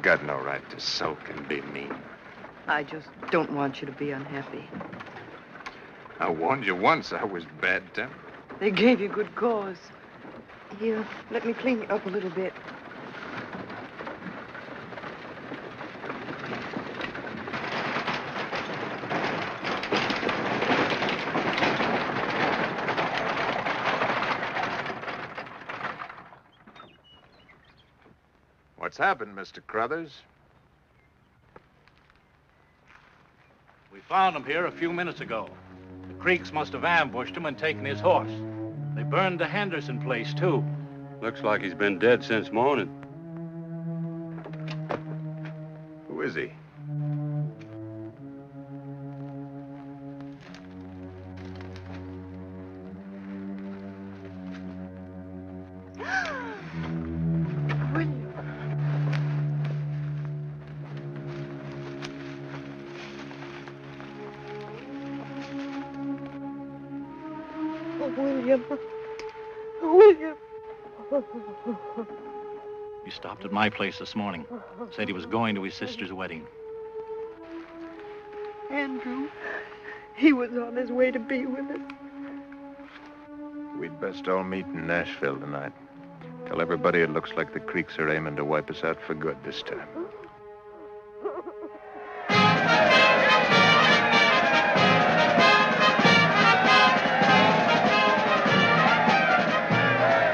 got no right to sulk and be mean. I just don't want you to be unhappy. I warned you once I was bad-tempered. They gave you good cause. Here, let me clean you up a little bit. What's happened, Mister Crothers? We found him here a few minutes ago. The Creeks must have ambushed him and taken his horse. They burned the Henderson place, too. Looks like he's been dead since morning. Who is he? At my place this morning. Said he was going to his sister's wedding. Andrew, he was on his way to be with us. We'd best all meet in Nashville tonight. Tell everybody it looks like the Creeks are aiming to wipe us out for good this time.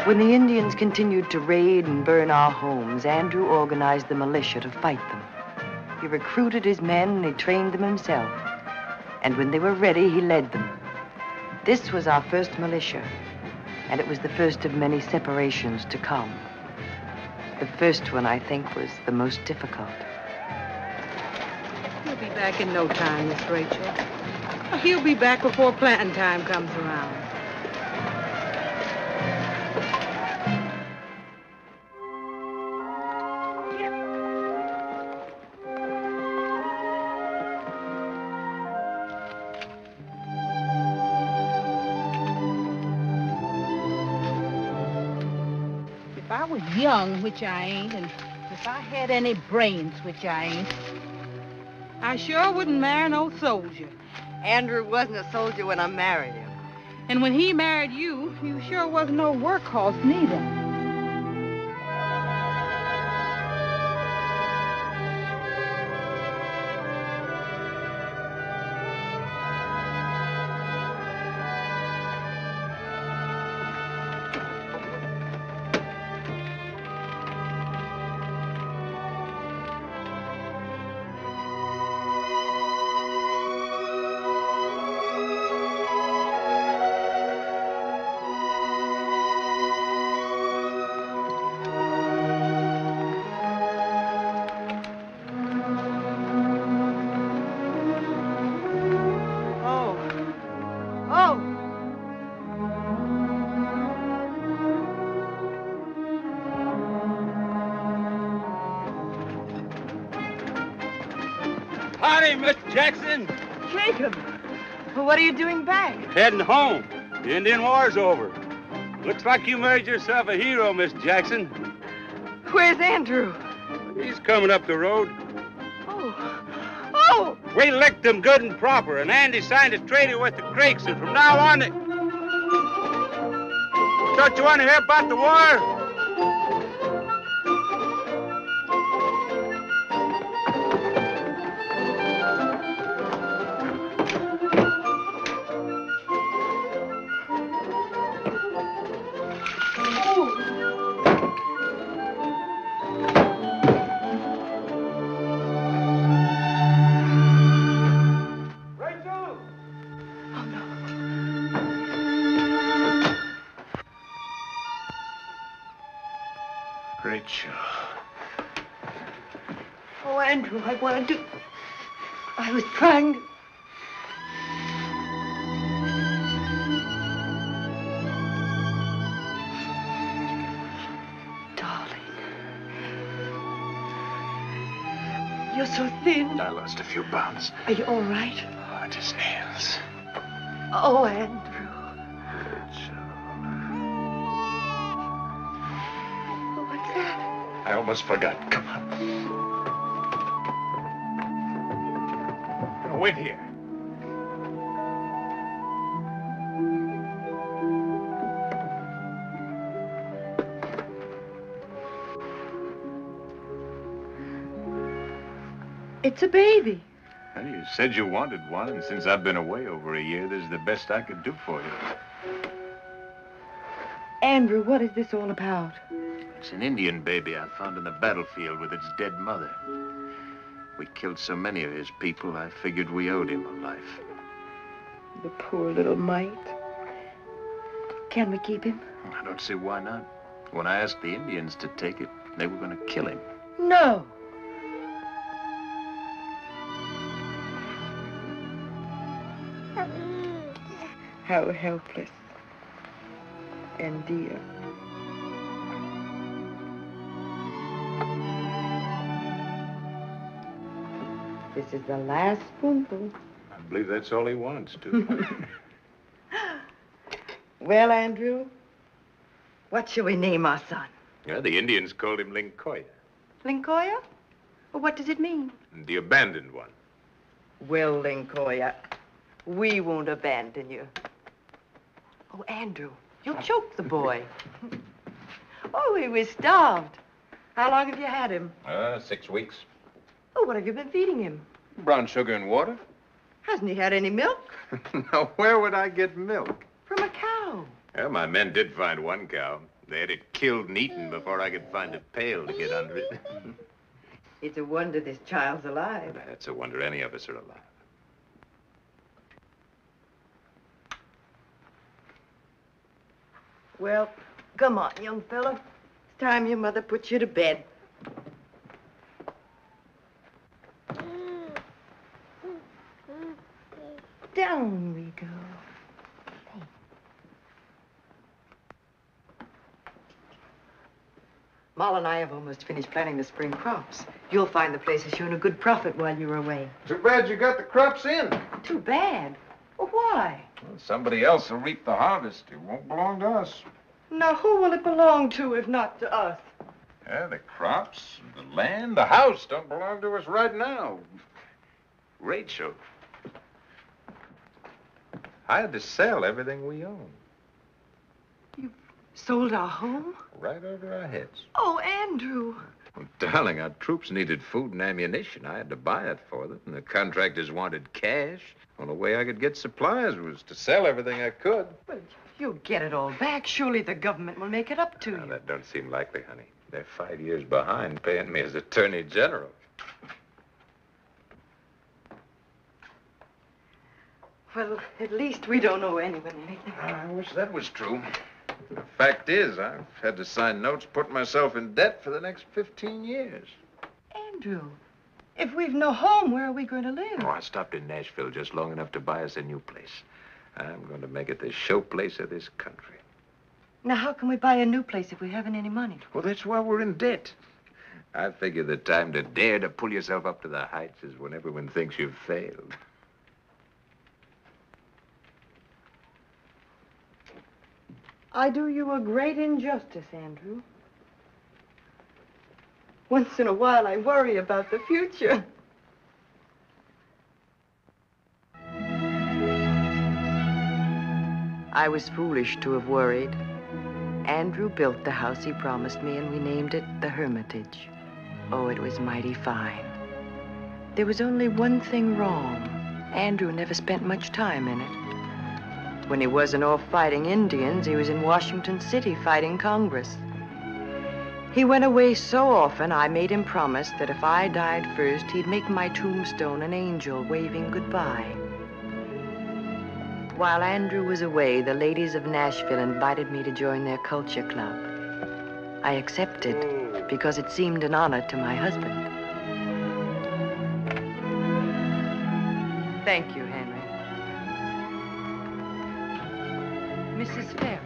When the Indians continued to raid and burn our homes, Andrew organized the militia to fight them. He recruited his men and he trained them himself. And when they were ready, he led them. This was our first militia, and it was the first of many separations to come. The first one, I think, was the most difficult. He'll be back in no time, Miss Rachel. He'll be back before planting time comes around. Young, which I ain't, and if I had any brains, which I ain't, I sure wouldn't marry no soldier. Andrew wasn't a soldier when I married him. And when he married you, you sure wasn't no workhorse neither. Jackson! Jacob! Well, what are you doing back? Heading home. The Indian War's over. Looks like you made yourself a hero, Miss Jackson. Where's Andrew? He's coming up the road. Oh. Oh! We licked them good and proper, and Andy signed a treaty with the Creeks, and from now on... They... Don't you want to hear about the war? I want to do... I was trying to... Darling. You're so thin. I lost a few pounds. Are you all right? Hard as nails. Oh, Andrew. Oh, what's that? I almost forgot. Come on. wait here. It's a baby. Well, you said you wanted one, and since I've been away over a year, this is the best I could do for you. Andrew, what is this all about? It's an Indian baby I found in the battlefield with its dead mother. We killed so many of his people, I figured we owed him a life. The poor little mite. Can we keep him? I don't see why not. When I asked the Indians to take it, they were going to kill him. No! How helpless and dear. This is the last spoonful. I believe that's all he wants, too. Well, Andrew, what shall we name our son? Yeah, the Indians called him Lincoya. Lincoya? Well, what does it mean? The abandoned one. Well, Lincoya, we won't abandon you. Oh, Andrew, you'll choke the boy. Oh, he was starved. How long have you had him? Uh, six weeks. Oh, what have you been feeding him? Brown sugar and water. Hasn't he had any milk? Now, where would I get milk? From a cow. Well, my men did find one cow. They had it killed and eaten before I could find a pail to get under it. It's a wonder this child's alive. That's a wonder any of us are alive. Well, come on, young fella. It's time your mother puts you to bed. Down we go. Moll and I have almost finished planting the spring crops. You'll find the place has shown a good profit while you're away. Too bad you got the crops in. Too bad? Well, why? Well, somebody else will reap the harvest. It won't belong to us. Now, who will it belong to if not to us? Yeah, the crops, the land, the house don't belong to us right now. Rachel, I had to sell everything we own. You sold our home? Right over our heads. Oh, Andrew. Well, darling, our troops needed food and ammunition. I had to buy it for them, and the contractors wanted cash. The only way I could get supplies was to sell everything I could. Well, you'll get it all back. Surely the government will make it up to now, you. That don't seem likely, honey. They're five years behind paying me as Attorney General. Well, at least we don't owe anyone anything. I wish that was true. The fact is, I've had to sign notes, put myself in debt for the next fifteen years. Andrew, if we've no home, where are we going to live? Oh, I stopped in Nashville just long enough to buy us a new place. I'm going to make it the showplace of this country. Now, how can we buy a new place if we haven't any money? Well, that's why we're in debt. I figure the time to dare to pull yourself up to the heights is when everyone thinks you've failed. I do you a great injustice, Andrew. Once in a while, I worry about the future. I was foolish to have worried. Andrew built the house he promised me, and we named it the Hermitage. Oh, it was mighty fine. There was only one thing wrong. Andrew never spent much time in it. When he wasn't off fighting Indians, he was in Washington City fighting Congress. He went away so often, I made him promise that if I died first, he'd make my tombstone an angel waving goodbye. While Andrew was away, the ladies of Nashville invited me to join their culture club. I accepted because it seemed an honor to my husband. Thank you, Henry. Missus Ferris.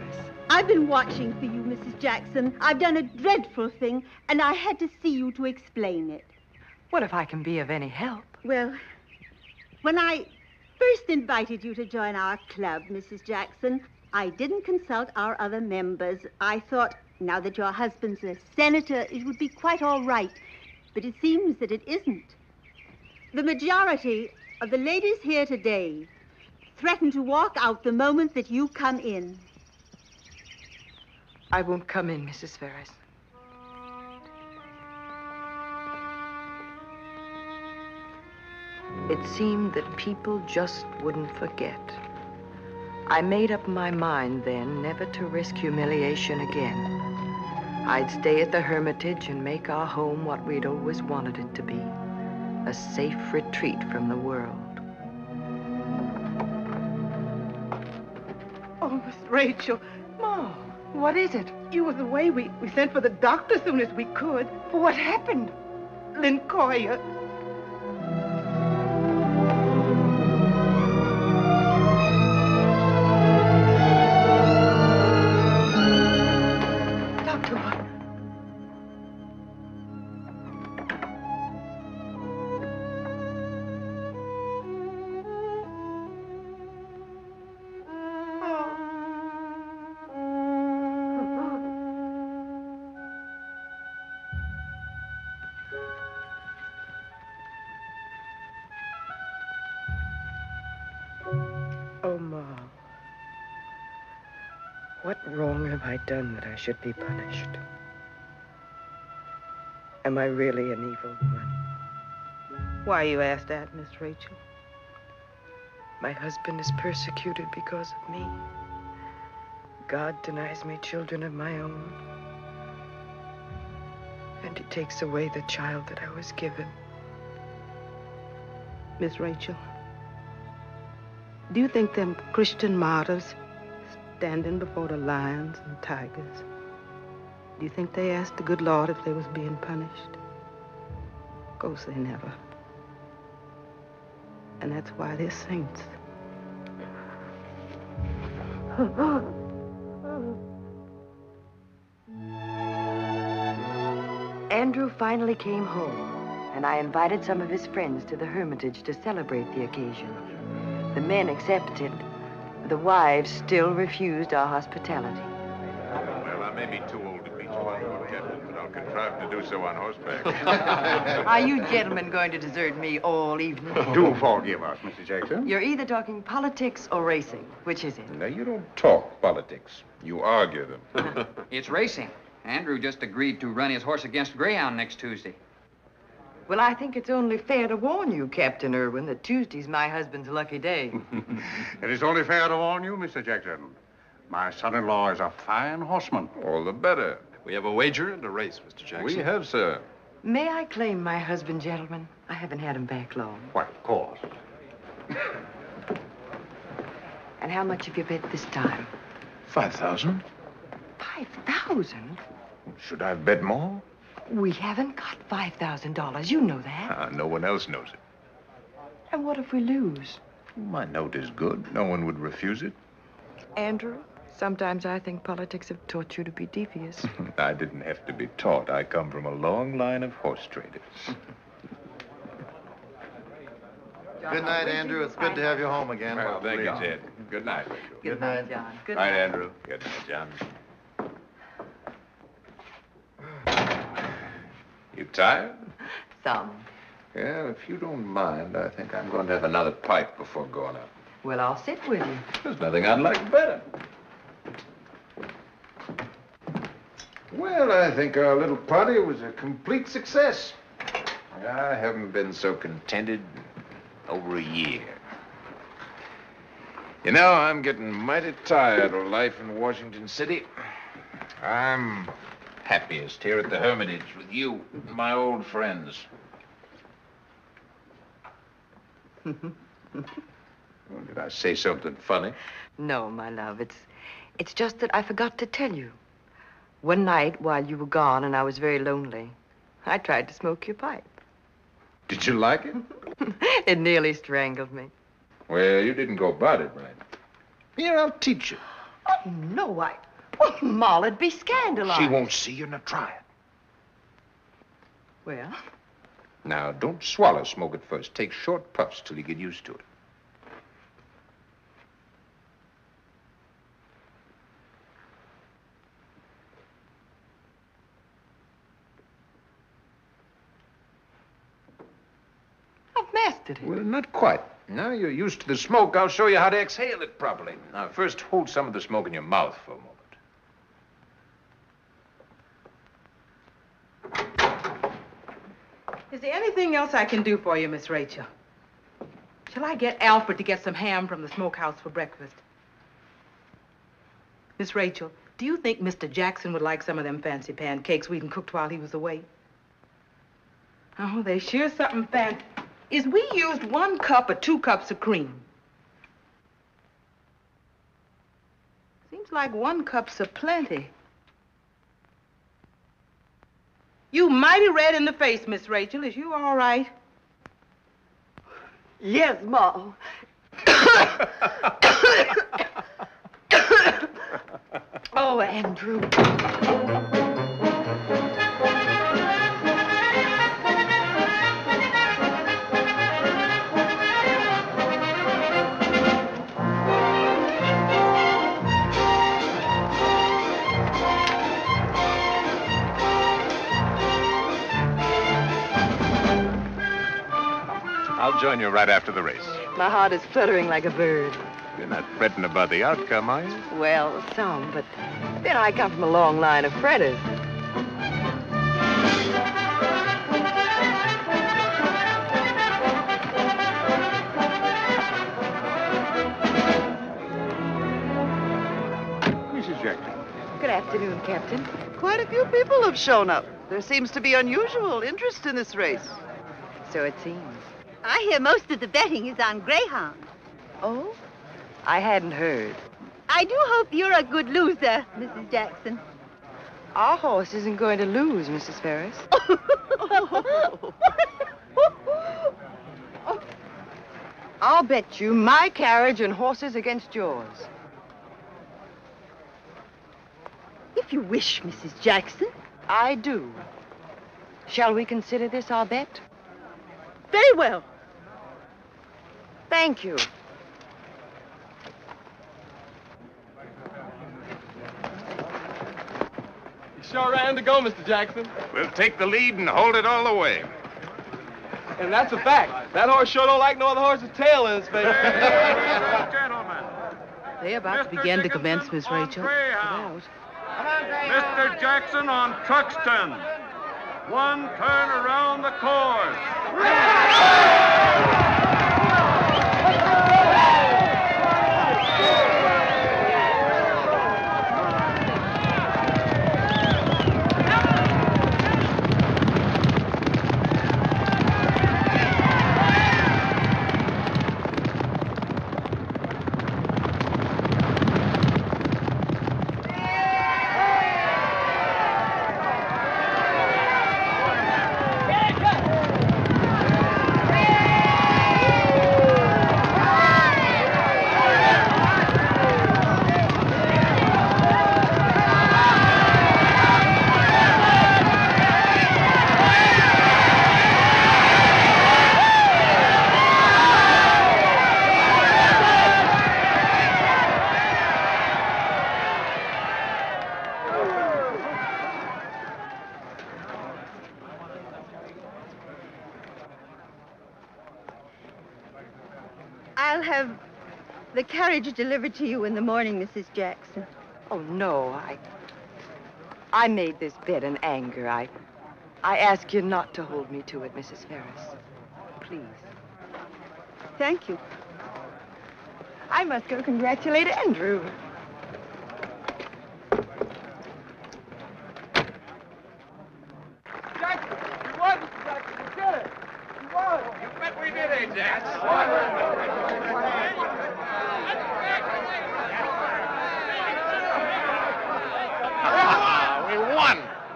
I've been watching for you, Missus Jackson. I've done a dreadful thing, and I had to see you to explain it. What if I can be of any help? Well, when I first invited you to join our club, Missus Jackson, I didn't consult our other members. I thought, now that your husband's a senator, it would be quite all right. But it seems that it isn't. The majority of the ladies here today threaten to walk out the moment that you come in. I won't come in, Missus Ferris. It seemed that people just wouldn't forget. I made up my mind then never to risk humiliation again. I'd stay at the Hermitage and make our home what we'd always wanted it to be, a safe retreat from the world. Oh, Miss Rachel. Ma, what is it? You were away. We, we sent for the doctor as soon as we could. But what happened? Lincoya. Done that I should be punished. Am I really an evil woman? Why you ask that, Miss Rachel? My husband is persecuted because of me. God denies me children of my own. And he takes away the child that I was given. Miss Rachel, do you think them Christian martyrs standing before the lions and tigers, do you think they asked the good Lord if they was being punished? Of course they never. And that's why they're saints. Andrew finally came home, and I invited some of his friends to the Hermitage to celebrate the occasion. The men accepted. The wives still refused our hospitality. Well, I may be too old to preach wonderful, Captain, but I'll contrive to do so on horseback. Are you gentlemen going to desert me all evening? Do forgive us, Missus Jackson. You're either talking politics or racing. Which is it? Now, you don't talk politics. You argue them. It's racing. Andrew just agreed to run his horse against Greyhound next Tuesday. Well, I think it's only fair to warn you, Captain Irwin, that Tuesday's my husband's lucky day. It is only fair to warn you, Mister Jackson. My son-in-law is a fine horseman. All the better. We have a wager and a race, Mister Jackson. We have, sir. May I claim my husband, gentlemen? I haven't had him back long. Why, of course. And how much have you bet this time? Five thousand. Five thousand? Should I bet more? We haven't got five thousand dollars. You know that. Uh, no one else knows it. And what if we lose? My note is good. No one would refuse it. Andrew, sometimes I think politics have taught you to be devious. I didn't have to be taught. I come from a long line of horse traders. Good night, Andrew. It's good to have you home again. Well, thank you, Ted. Good night, Rachel. Good, good night, John. Good night, Andrew. Good night, John. You tired? Some. Yeah, if you don't mind, I think I'm going to have another pipe before going up. Well, I'll sit with you. There's nothing I'd like better. Well, I think our little party was a complete success. I haven't been so contented in over a year. You know, I'm getting mighty tired of life in Washington City. I'm happiest here at the Hermitage with you, my old friends. Well, did I say something funny? No, my love. It's, it's just that I forgot to tell you. One night while you were gone and I was very lonely, I tried to smoke your pipe. Did you like it? It nearly strangled me. Well, you didn't go about it right. Here, I'll teach you. Oh, no, I... Well, Ma, it'd be scandalized. She won't see you, now try it. Well? Now, don't swallow smoke at first. Take short puffs till you get used to it. I've I've mastered it. Well, not quite. Now you're used to the smoke. I'll show you how to exhale it properly. Now, first, hold some of the smoke in your mouth for a moment. Is there anything else I can do for you, Miss Rachel? Shall I get Alfred to get some ham from the smokehouse for breakfast? Miss Rachel, do you think Mister Jackson would like some of them fancy pancakes Whedon cooked while he was away? Oh, they sure something fancy. Is we used one cup or two cups of cream? Seems like one cup's a plenty. You mighty red in the face, Miss Rachel. Is you all right? Yes, Ma. Oh, Andrew. I'll join you right after the race. My heart is fluttering like a bird. You're not fretting about the outcome, are you? Well, some, but then I come from a long line of fretters. Missus Jackson. Good afternoon, Captain. Quite a few people have shown up. There seems to be unusual interest in this race. So it seems. I hear most of the betting is on Greyhound. Oh? I hadn't heard. I do hope you're a good loser, Missus Jackson. Our horse isn't going to lose, Missus Ferris. I'll bet you my carriage and horses against yours. If you wish, Missus Jackson. I do. Shall we consider this our bet? Very well. Thank you. You sure ran to go, Mister Jackson. We'll take the lead and hold it all the way. And that's a fact. That horse sure don't like no other horse's tail in his face. They're about Mister to begin Dickinson to commence, Miss Rachel. Mister Jackson on Truxton. One turn around the course. Carriage delivered to you in the morning, Missus Jackson. Oh, no, I... I made this bet in anger. I... I ask you not to hold me to it, Missus Ferris. Please. Thank you. I must go congratulate Andrew. Jackson, you won, Jackson. You did it. You won. You bet we did it, Jackson.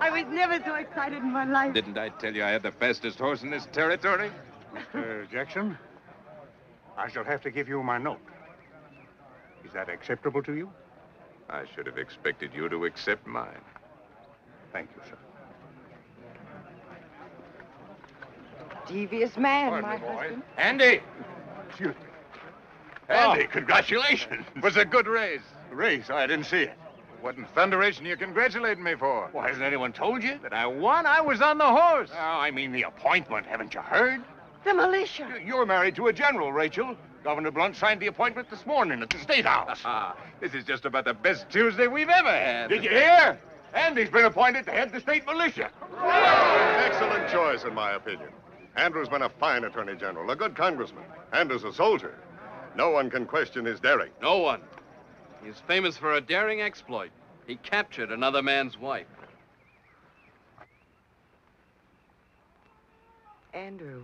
I was never so excited in my life. Didn't I tell you I had the fastest horse in this territory? Mister Jackson, I shall have to give you my note. Is that acceptable to you? I should have expected you to accept mine. Thank you, sir. Devious man, Pardon my me, husband. Boy. Andy! Excuse me. Andy, oh, congratulations. It was a good race. Race? I didn't see it. What in thunderation are you congratulating me for? Well, hasn't anyone told you that I won? I was on the horse. Oh, I mean the appointment. Haven't you heard? The militia. You're married to a general, Rachel. Governor Blunt signed the appointment this morning at the State House. This is just about the best Tuesday we've ever had. Did you hear? Andy's been appointed to head the state militia. Excellent choice, in my opinion. Andrew's been a fine attorney general, a good congressman. Andrew's a soldier. No one can question his daring. No one. He's famous for a daring exploit. He captured another man's wife. Andrew,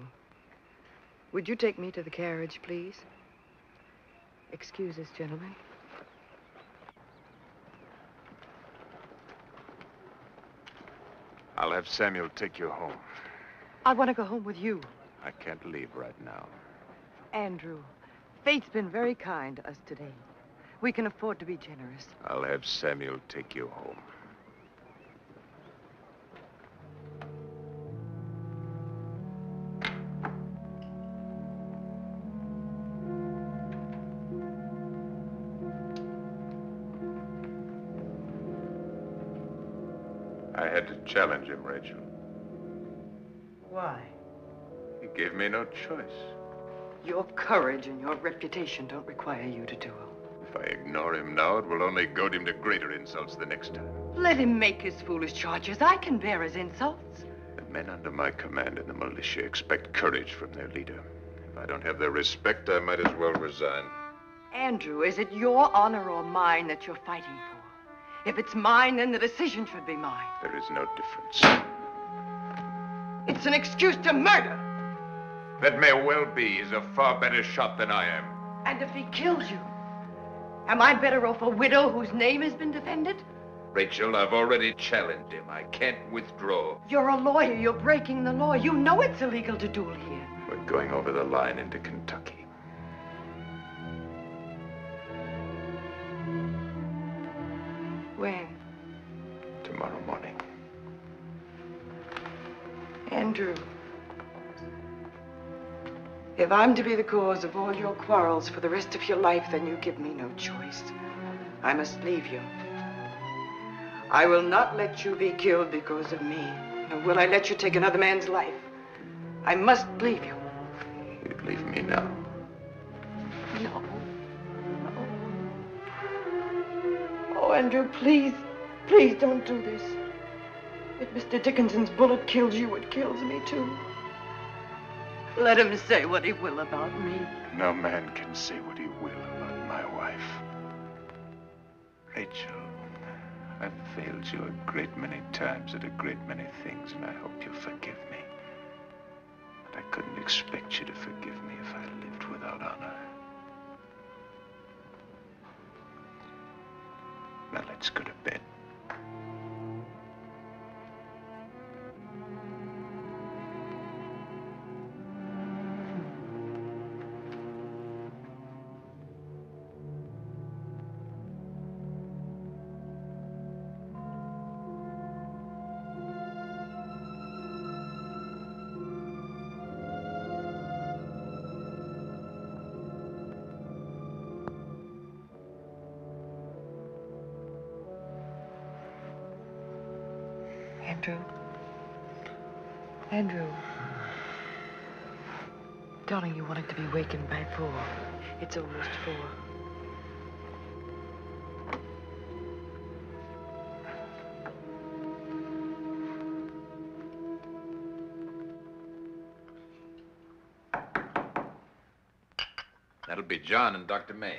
would you take me to the carriage, please? Excuse us, gentlemen. I'll have Samuel take you home. I want to go home with you. I can't leave right now. Andrew, fate's been very kind to us today. We can afford to be generous. I'll have Samuel take you home. I had to challenge him, Rachel. Why? He gave me no choice. Your courage and your reputation don't require you to do it. If I ignore him now, it will only goad him to greater insults the next time. Let him make his foolish charges. I can bear his insults. The men under my command in the militia expect courage from their leader. If I don't have their respect, I might as well resign. Andrew, is it your honor or mine that you're fighting for? If it's mine, then the decision should be mine. There is no difference. It's an excuse to murder. That may well be. He's a far better shot than I am. And if he kills you, am I better off a widow whose name has been defended? Rachel, I've already challenged him. I can't withdraw. You're a lawyer. You're breaking the law. You know it's illegal to duel here. We're going over the line into Kentucky. When? Tomorrow morning. Andrew, if I'm to be the cause of all your quarrels for the rest of your life, then you give me no choice. I must leave you. I will not let you be killed because of me, nor will I let you take another man's life. I must leave you. You'd leave me now? No. Oh, Andrew, please, please don't do this. If Mister Dickinson's bullet kills you, it kills me, too. Let him say what he will about me. No man can say what he will about my wife. Rachel, I've failed you a great many times at a great many things, and I hope you'll forgive me. But I couldn't expect you to forgive me if I lived without honor. Now let's go to bed. Andrew, Andrew, darling, you wanted to be wakened by four. It's almost four. That'll be John and Doctor May.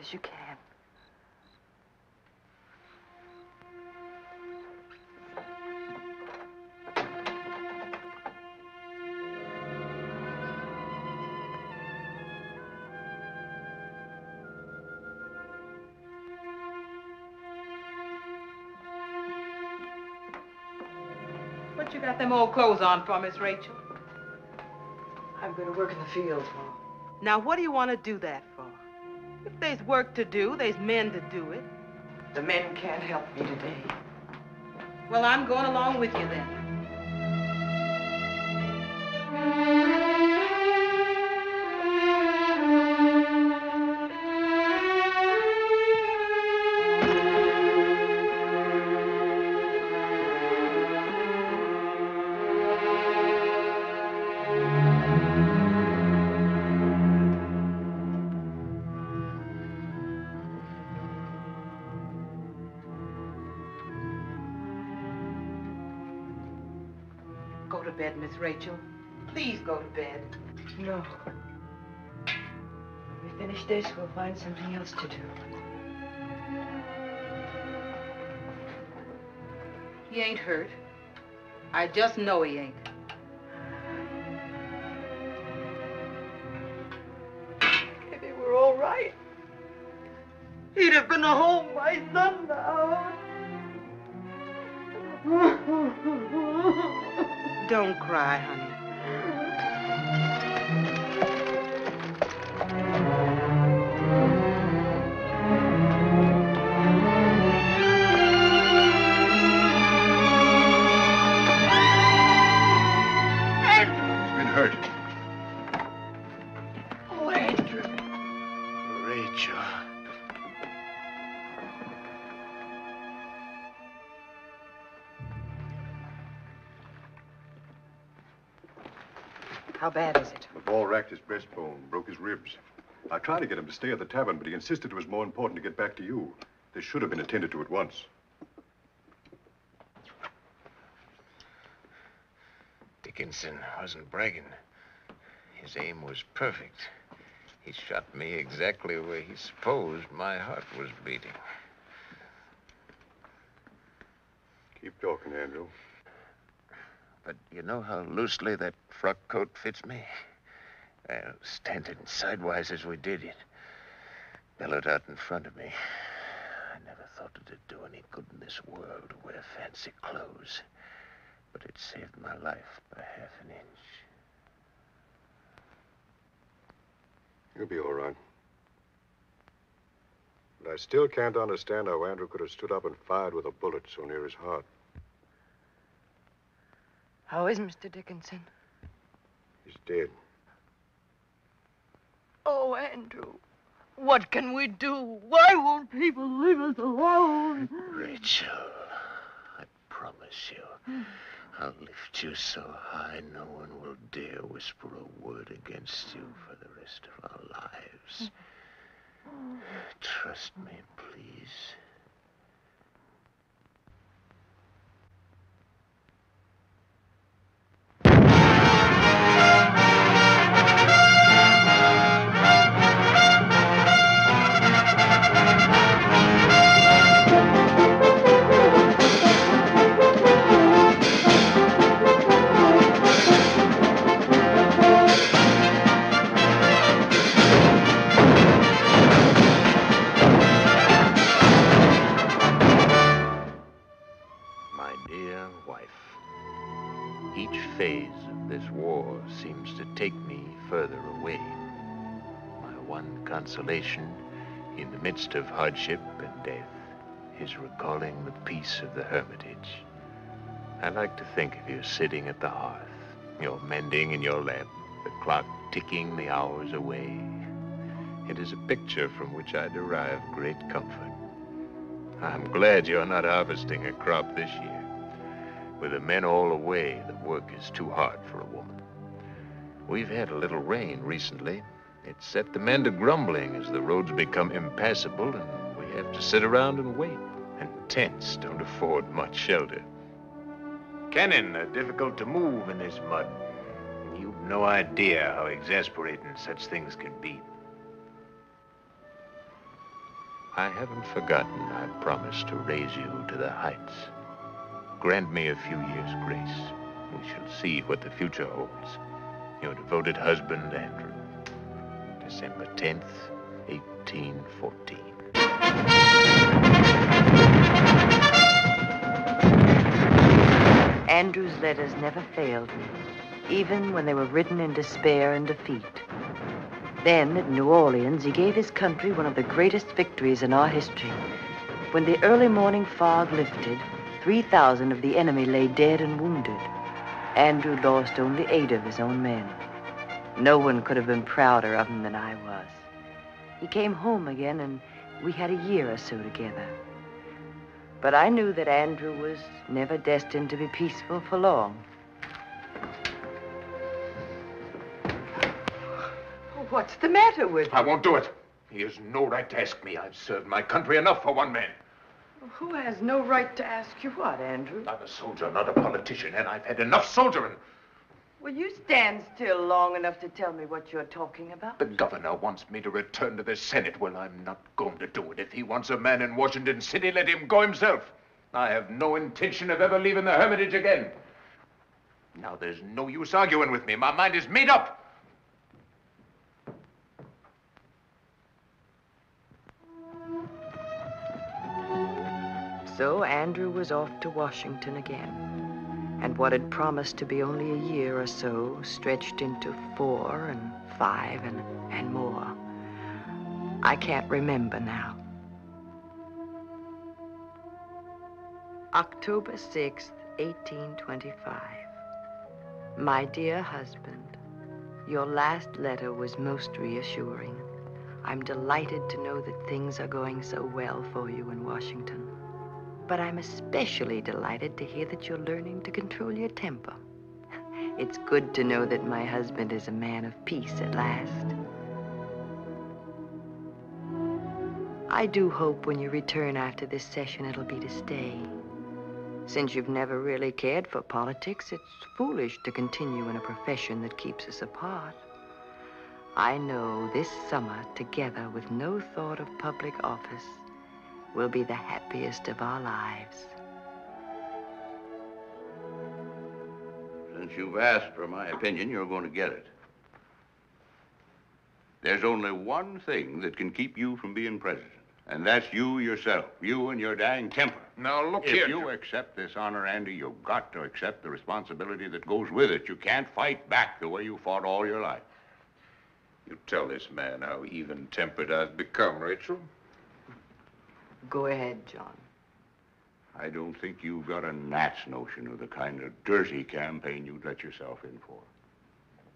As you can. What you got them old clothes on for, Miss Rachel? I'm going to work in the fields. Now, what do you want to do that for? If there's work to do, there's men to do it. The men can't help me today. Well, I'm going along with you then. Miss Rachel, please go to bed. No. When we finish this, we'll find something else to do. He ain't hurt. I just know he ain't. If he were all right, he'd have been home by sundown. Don't cry, honey. Andrew's been hurt. Oh, Andrew. Rachel. How bad is it? The ball racked his breastbone, broke his ribs. I tried to get him to stay at the tavern, but he insisted it was more important to get back to you. This should have been attended to at once. Dickinson wasn't bragging. His aim was perfect. He shot me exactly where he supposed my heart was beating. Keep talking, Andrew. But you know how loosely that frock coat fits me? Well, standing sidewise as we did, it bellowed out in front of me. I never thought it'd do any good in this world to wear fancy clothes. But it saved my life by half an inch. You'll be all right. But I still can't understand how Andrew could have stood up and fired with a bullet so near his heart. How is Mister Dickinson? He's dead. Oh, Andrew, what can we do? Why won't people leave us alone? Rachel, I promise you, I'll lift you so high no one will dare whisper a word against you for the rest of our lives. Trust me, please. Seems to take me further away. My one consolation in the midst of hardship and death is recalling the peace of the hermitage. I like to think of you sitting at the hearth, your mending in your lap, the clock ticking the hours away. It is a picture from which I derive great comfort. I'm glad you're not harvesting a crop this year. With the men all away, the work is too hard for a woman. We've had a little rain recently. It set the men to grumbling as the roads become impassable and we have to sit around and wait. And tents don't afford much shelter. Cannon are difficult to move in this mud. And you've no idea how exasperating such things can be. I haven't forgotten I promised to raise you to the heights. Grant me a few years' grace. We shall see what the future holds. Your devoted husband, Andrew. December tenth, eighteen fourteen. Andrew's letters never failed me, even when they were written in despair and defeat. Then, at New Orleans, he gave his country one of the greatest victories in our history. When the early morning fog lifted, three thousand of the enemy lay dead and wounded. Andrew lost only eight of his own men. No one could have been prouder of him than I was. He came home again, and we had a year or so together. But I knew that Andrew was never destined to be peaceful for long. What's the matter with you? I won't do it. He has no right to ask me. I've served my country enough for one man. Who has no right to ask you what, Andrew? I'm a soldier, not a politician, and I've had enough soldiering. Will you stand still long enough to tell me what you're talking about? The governor wants me to return to the Senate. Well, I'm not going to do it. If he wants a man in Washington City, let him go himself. I have no intention of ever leaving the Hermitage again. Now, there's no use arguing with me. My mind is made up. So Andrew was off to Washington again. And what had promised to be only a year or so stretched into four and five and, and more. I can't remember now. October sixth, eighteen twenty-five. My dear husband, your last letter was most reassuring. I'm delighted to know that things are going so well for you in Washington. But I'm especially delighted to hear that you're learning to control your temper. It's good to know that my husband is a man of peace at last. I do hope when you return after this session it'll be to stay. Since you've never really cared for politics, it's foolish to continue in a profession that keeps us apart. I know this summer, together with no thought of public office, will be the happiest of our lives. Since you've asked for my opinion, you're going to get it. There's only one thing that can keep you from being president, and that's you yourself, you and your dang temper. Now, look here. If you accept this honor, Andy, you've got to accept the responsibility that goes with it. You can't fight back the way you fought all your life. You tell this man how even-tempered I've become, Rachel. Go ahead, John. I don't think you've got a gnat's notion of the kind of dirty campaign you'd let yourself in for.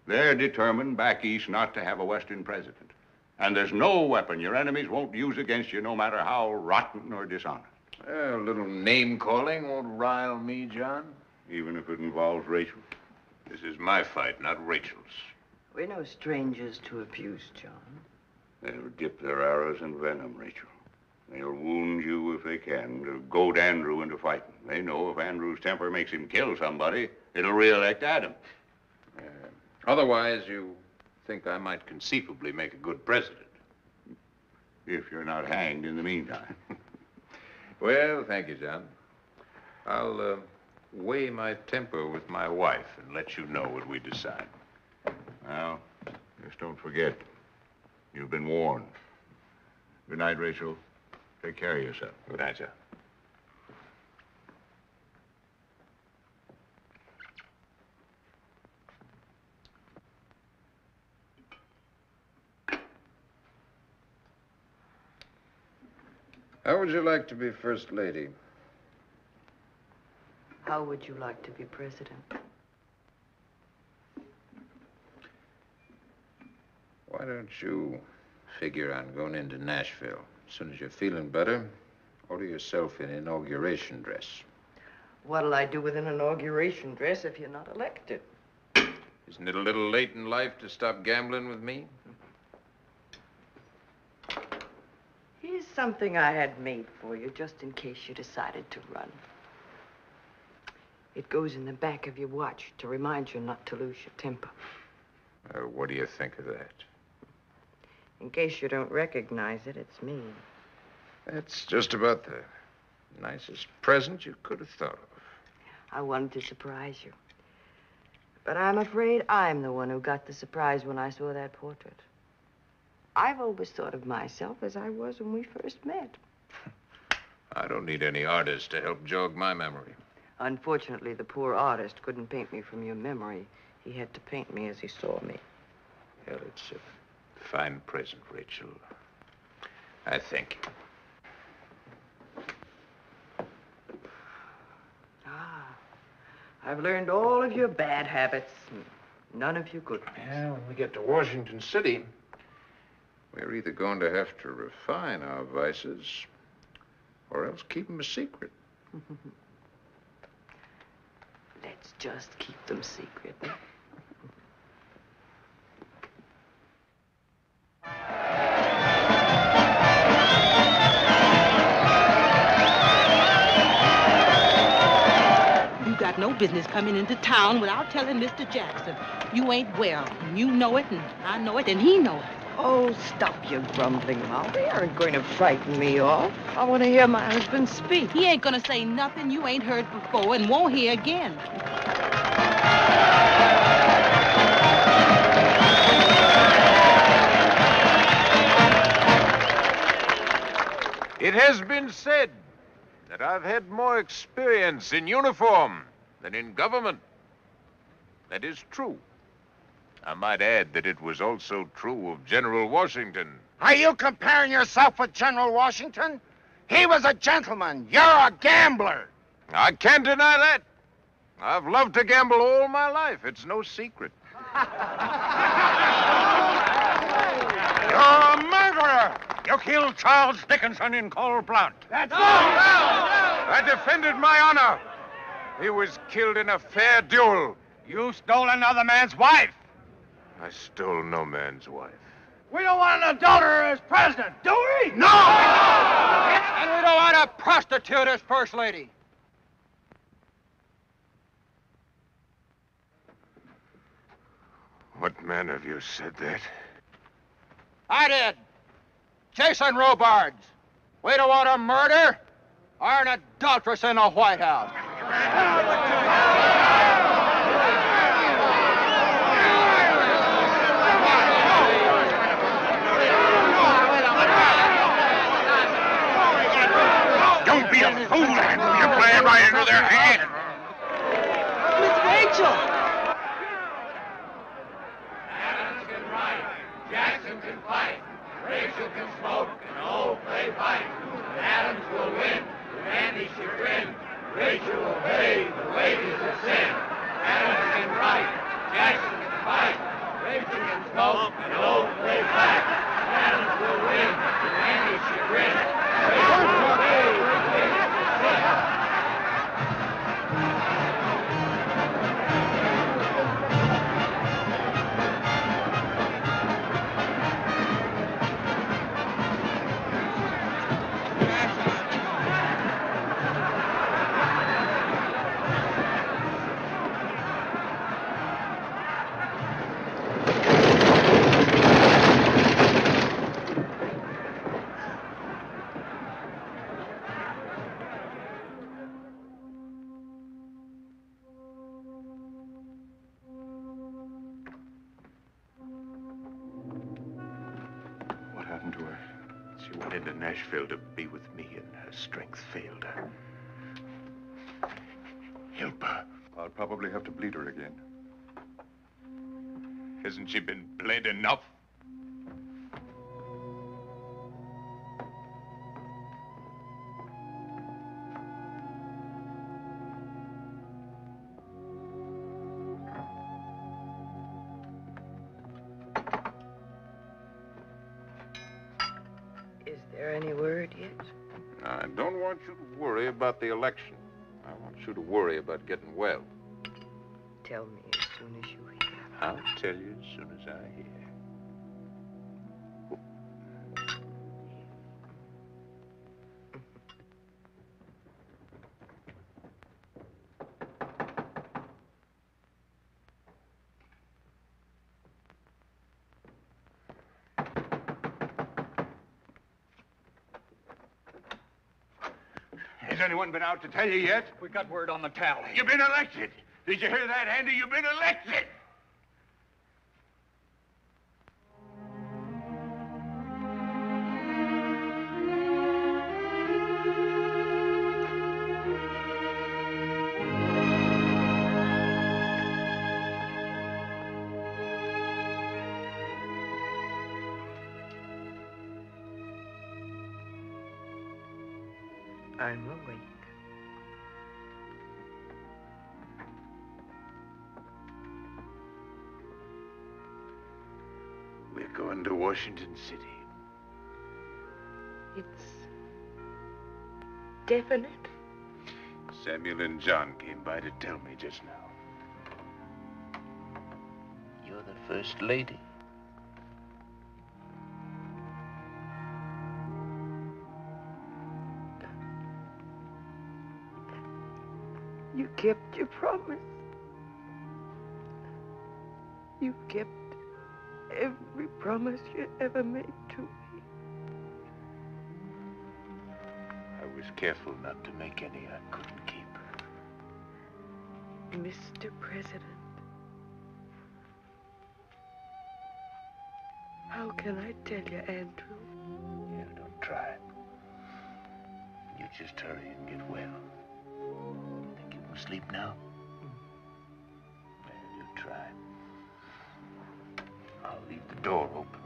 They're determined back east not to have a Western president. And there's no weapon your enemies won't use against you, no matter how rotten or dishonest. Well, a little name-calling won't rile me, John. Even if it involves Rachel. This is my fight, not Rachel's. We're no strangers to abuse, John. They'll dip their arrows in venom, Rachel. They'll wound you if they can to goad Andrew into fighting. They know if Andrew's temper makes him kill somebody, it'll re-elect Adam. Uh, otherwise, you think I might conceivably make a good president. If you're not hanged in the meantime. Well, thank you, John. I'll uh, weigh my temper with my wife and let you know what we decide. Now, just don't forget, you've been warned. Good night, Rachel. Take care of yourself. Good night, sir. How would you like to be First Lady? How would you like to be President? Why don't you figure on going into Nashville? As soon as you're feeling better, order yourself an inauguration dress. What'll I do with an inauguration dress if you're not elected? Isn't it a little late in life to stop gambling with me? Here's something I had made for you, just in case you decided to run. It goes in the back of your watch to remind you not to lose your temper. Uh, what do you think of that? In case you don't recognize it, it's me. That's just about the nicest present you could have thought of. I wanted to surprise you. But I'm afraid I'm the one who got the surprise when I saw that portrait. I've always thought of myself as I was when we first met. I don't need any artist to help jog my memory. Unfortunately, the poor artist couldn't paint me from your memory. He had to paint me as he saw me. Hell, it's a fine present, Rachel. I thank you. Ah, I've learned all of your bad habits, none of your good ones. Yeah, when we get to Washington City, we're either going to have to refine our vices or else keep them a secret. Let's just keep them secret. No business coming into town without telling Mister Jackson. You ain't well. You know it, and I know it, and he know it. Oh, stop your grumbling, Molly. You aren't going to frighten me off. I want to hear my husband speak. He ain't going to say nothing you ain't heard before and won't hear again. It has been said that I've had more experience in uniform than in government. That is true. I might add that it was also true of General Washington. Are you comparing yourself with General Washington? He was a gentleman. You're a gambler. I can't deny that. I've loved to gamble all my life. It's no secret. You're a murderer. You killed Charles Dickinson in cold blood. That's all. I defended my honor. He was killed in a fair duel. You stole another man's wife. I stole no man's wife. We don't want an adulterer as president, do we? No! And we don't want a prostitute as first lady. What man of you said that? I did. Jason Robards. We don't want a murder or an adulteress in the White House. Don't be a fool, Andrew. You're playing right into their hand. Miss Rachel. Adams can write. Jackson can fight. Rachel can smoke. And all play fight. Adams will win. Andy should win. Rachel obeyed the wages of sin. Adams can write, Jackson can fight, Rachel can smoke, and old play back. Adams will win, and Andy should win. Rachel obeyed the wages of sin. Nashville to be with me, and her strength failed her. Help her. I'll probably have to bleed her again. Hasn't she been bled enough? The election. I want you to worry about getting well. Tell me as soon as you hear. I'll tell you as soon as I hear. Been out to tell you yet? We got word on the tally. You've been elected. Did you hear that, Andy? You've been elected. I'm awake. We're going to Washington City. It's definite? Samuel and John came by to tell me just now. You're the first lady. You kept your promise. You kept every promise you ever made to me. I was careful not to make any I couldn't keep. Mister President, how can I tell you, Andrew? Yeah, don't try. You just hurry and get well. Think you can sleep now? Mm. Well, you try. I'll leave the door open.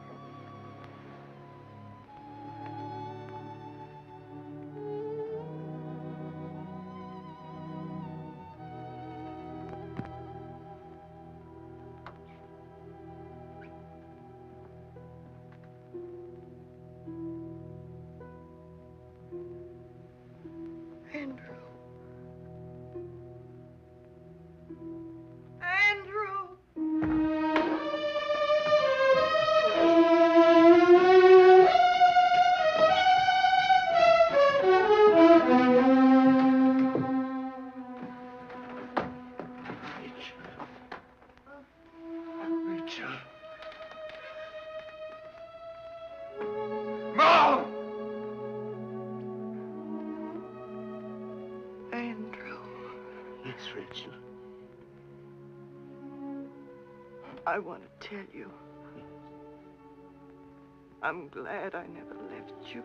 I want to tell you, I'm glad I never left you,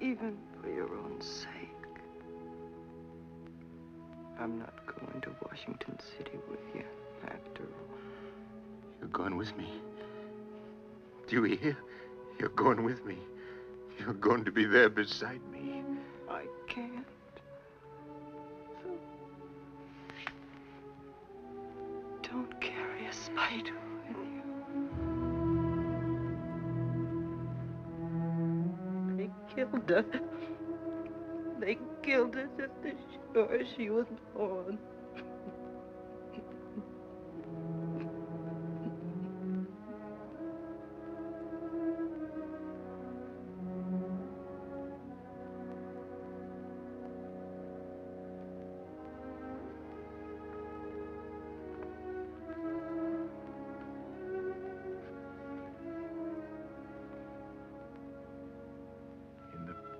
even for your own sake. I'm not going to Washington City with you, after all. You're going with me. Do you hear? You're going with me. You're going to be there beside me. I can't. Spider with you. They killed her. They killed her just as sure as she was born.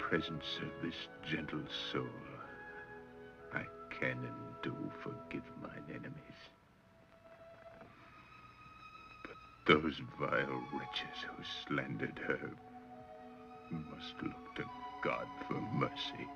Presence of this gentle soul, I can and do forgive mine enemies. But those vile wretches who slandered her must look to God for mercy.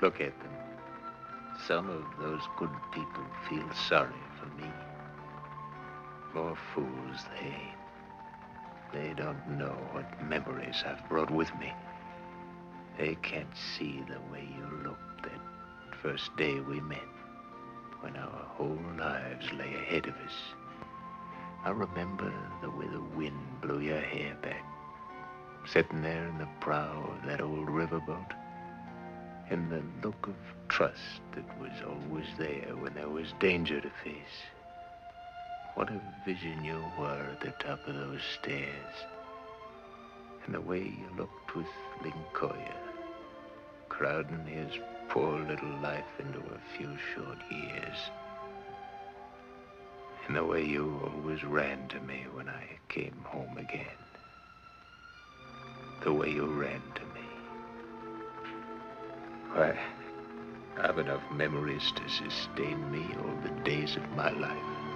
Look at them. Some of those good people feel sorry for me. More fools they. They don't know what memories I've brought with me. They can't see the way you looked that first day we met, when our whole lives lay ahead of us. I remember the way the wind blew your hair back, sitting there in the prow of that old riverboat. and the look of trust that was always there when there was danger to face. What a vision you were at the top of those stairs, and the way you looked with Lincoya, crowding his poor little life into a few short years, and the way you always ran to me when I came home again. The way you ran to me. Why, I've enough memories to sustain me all the days of my life.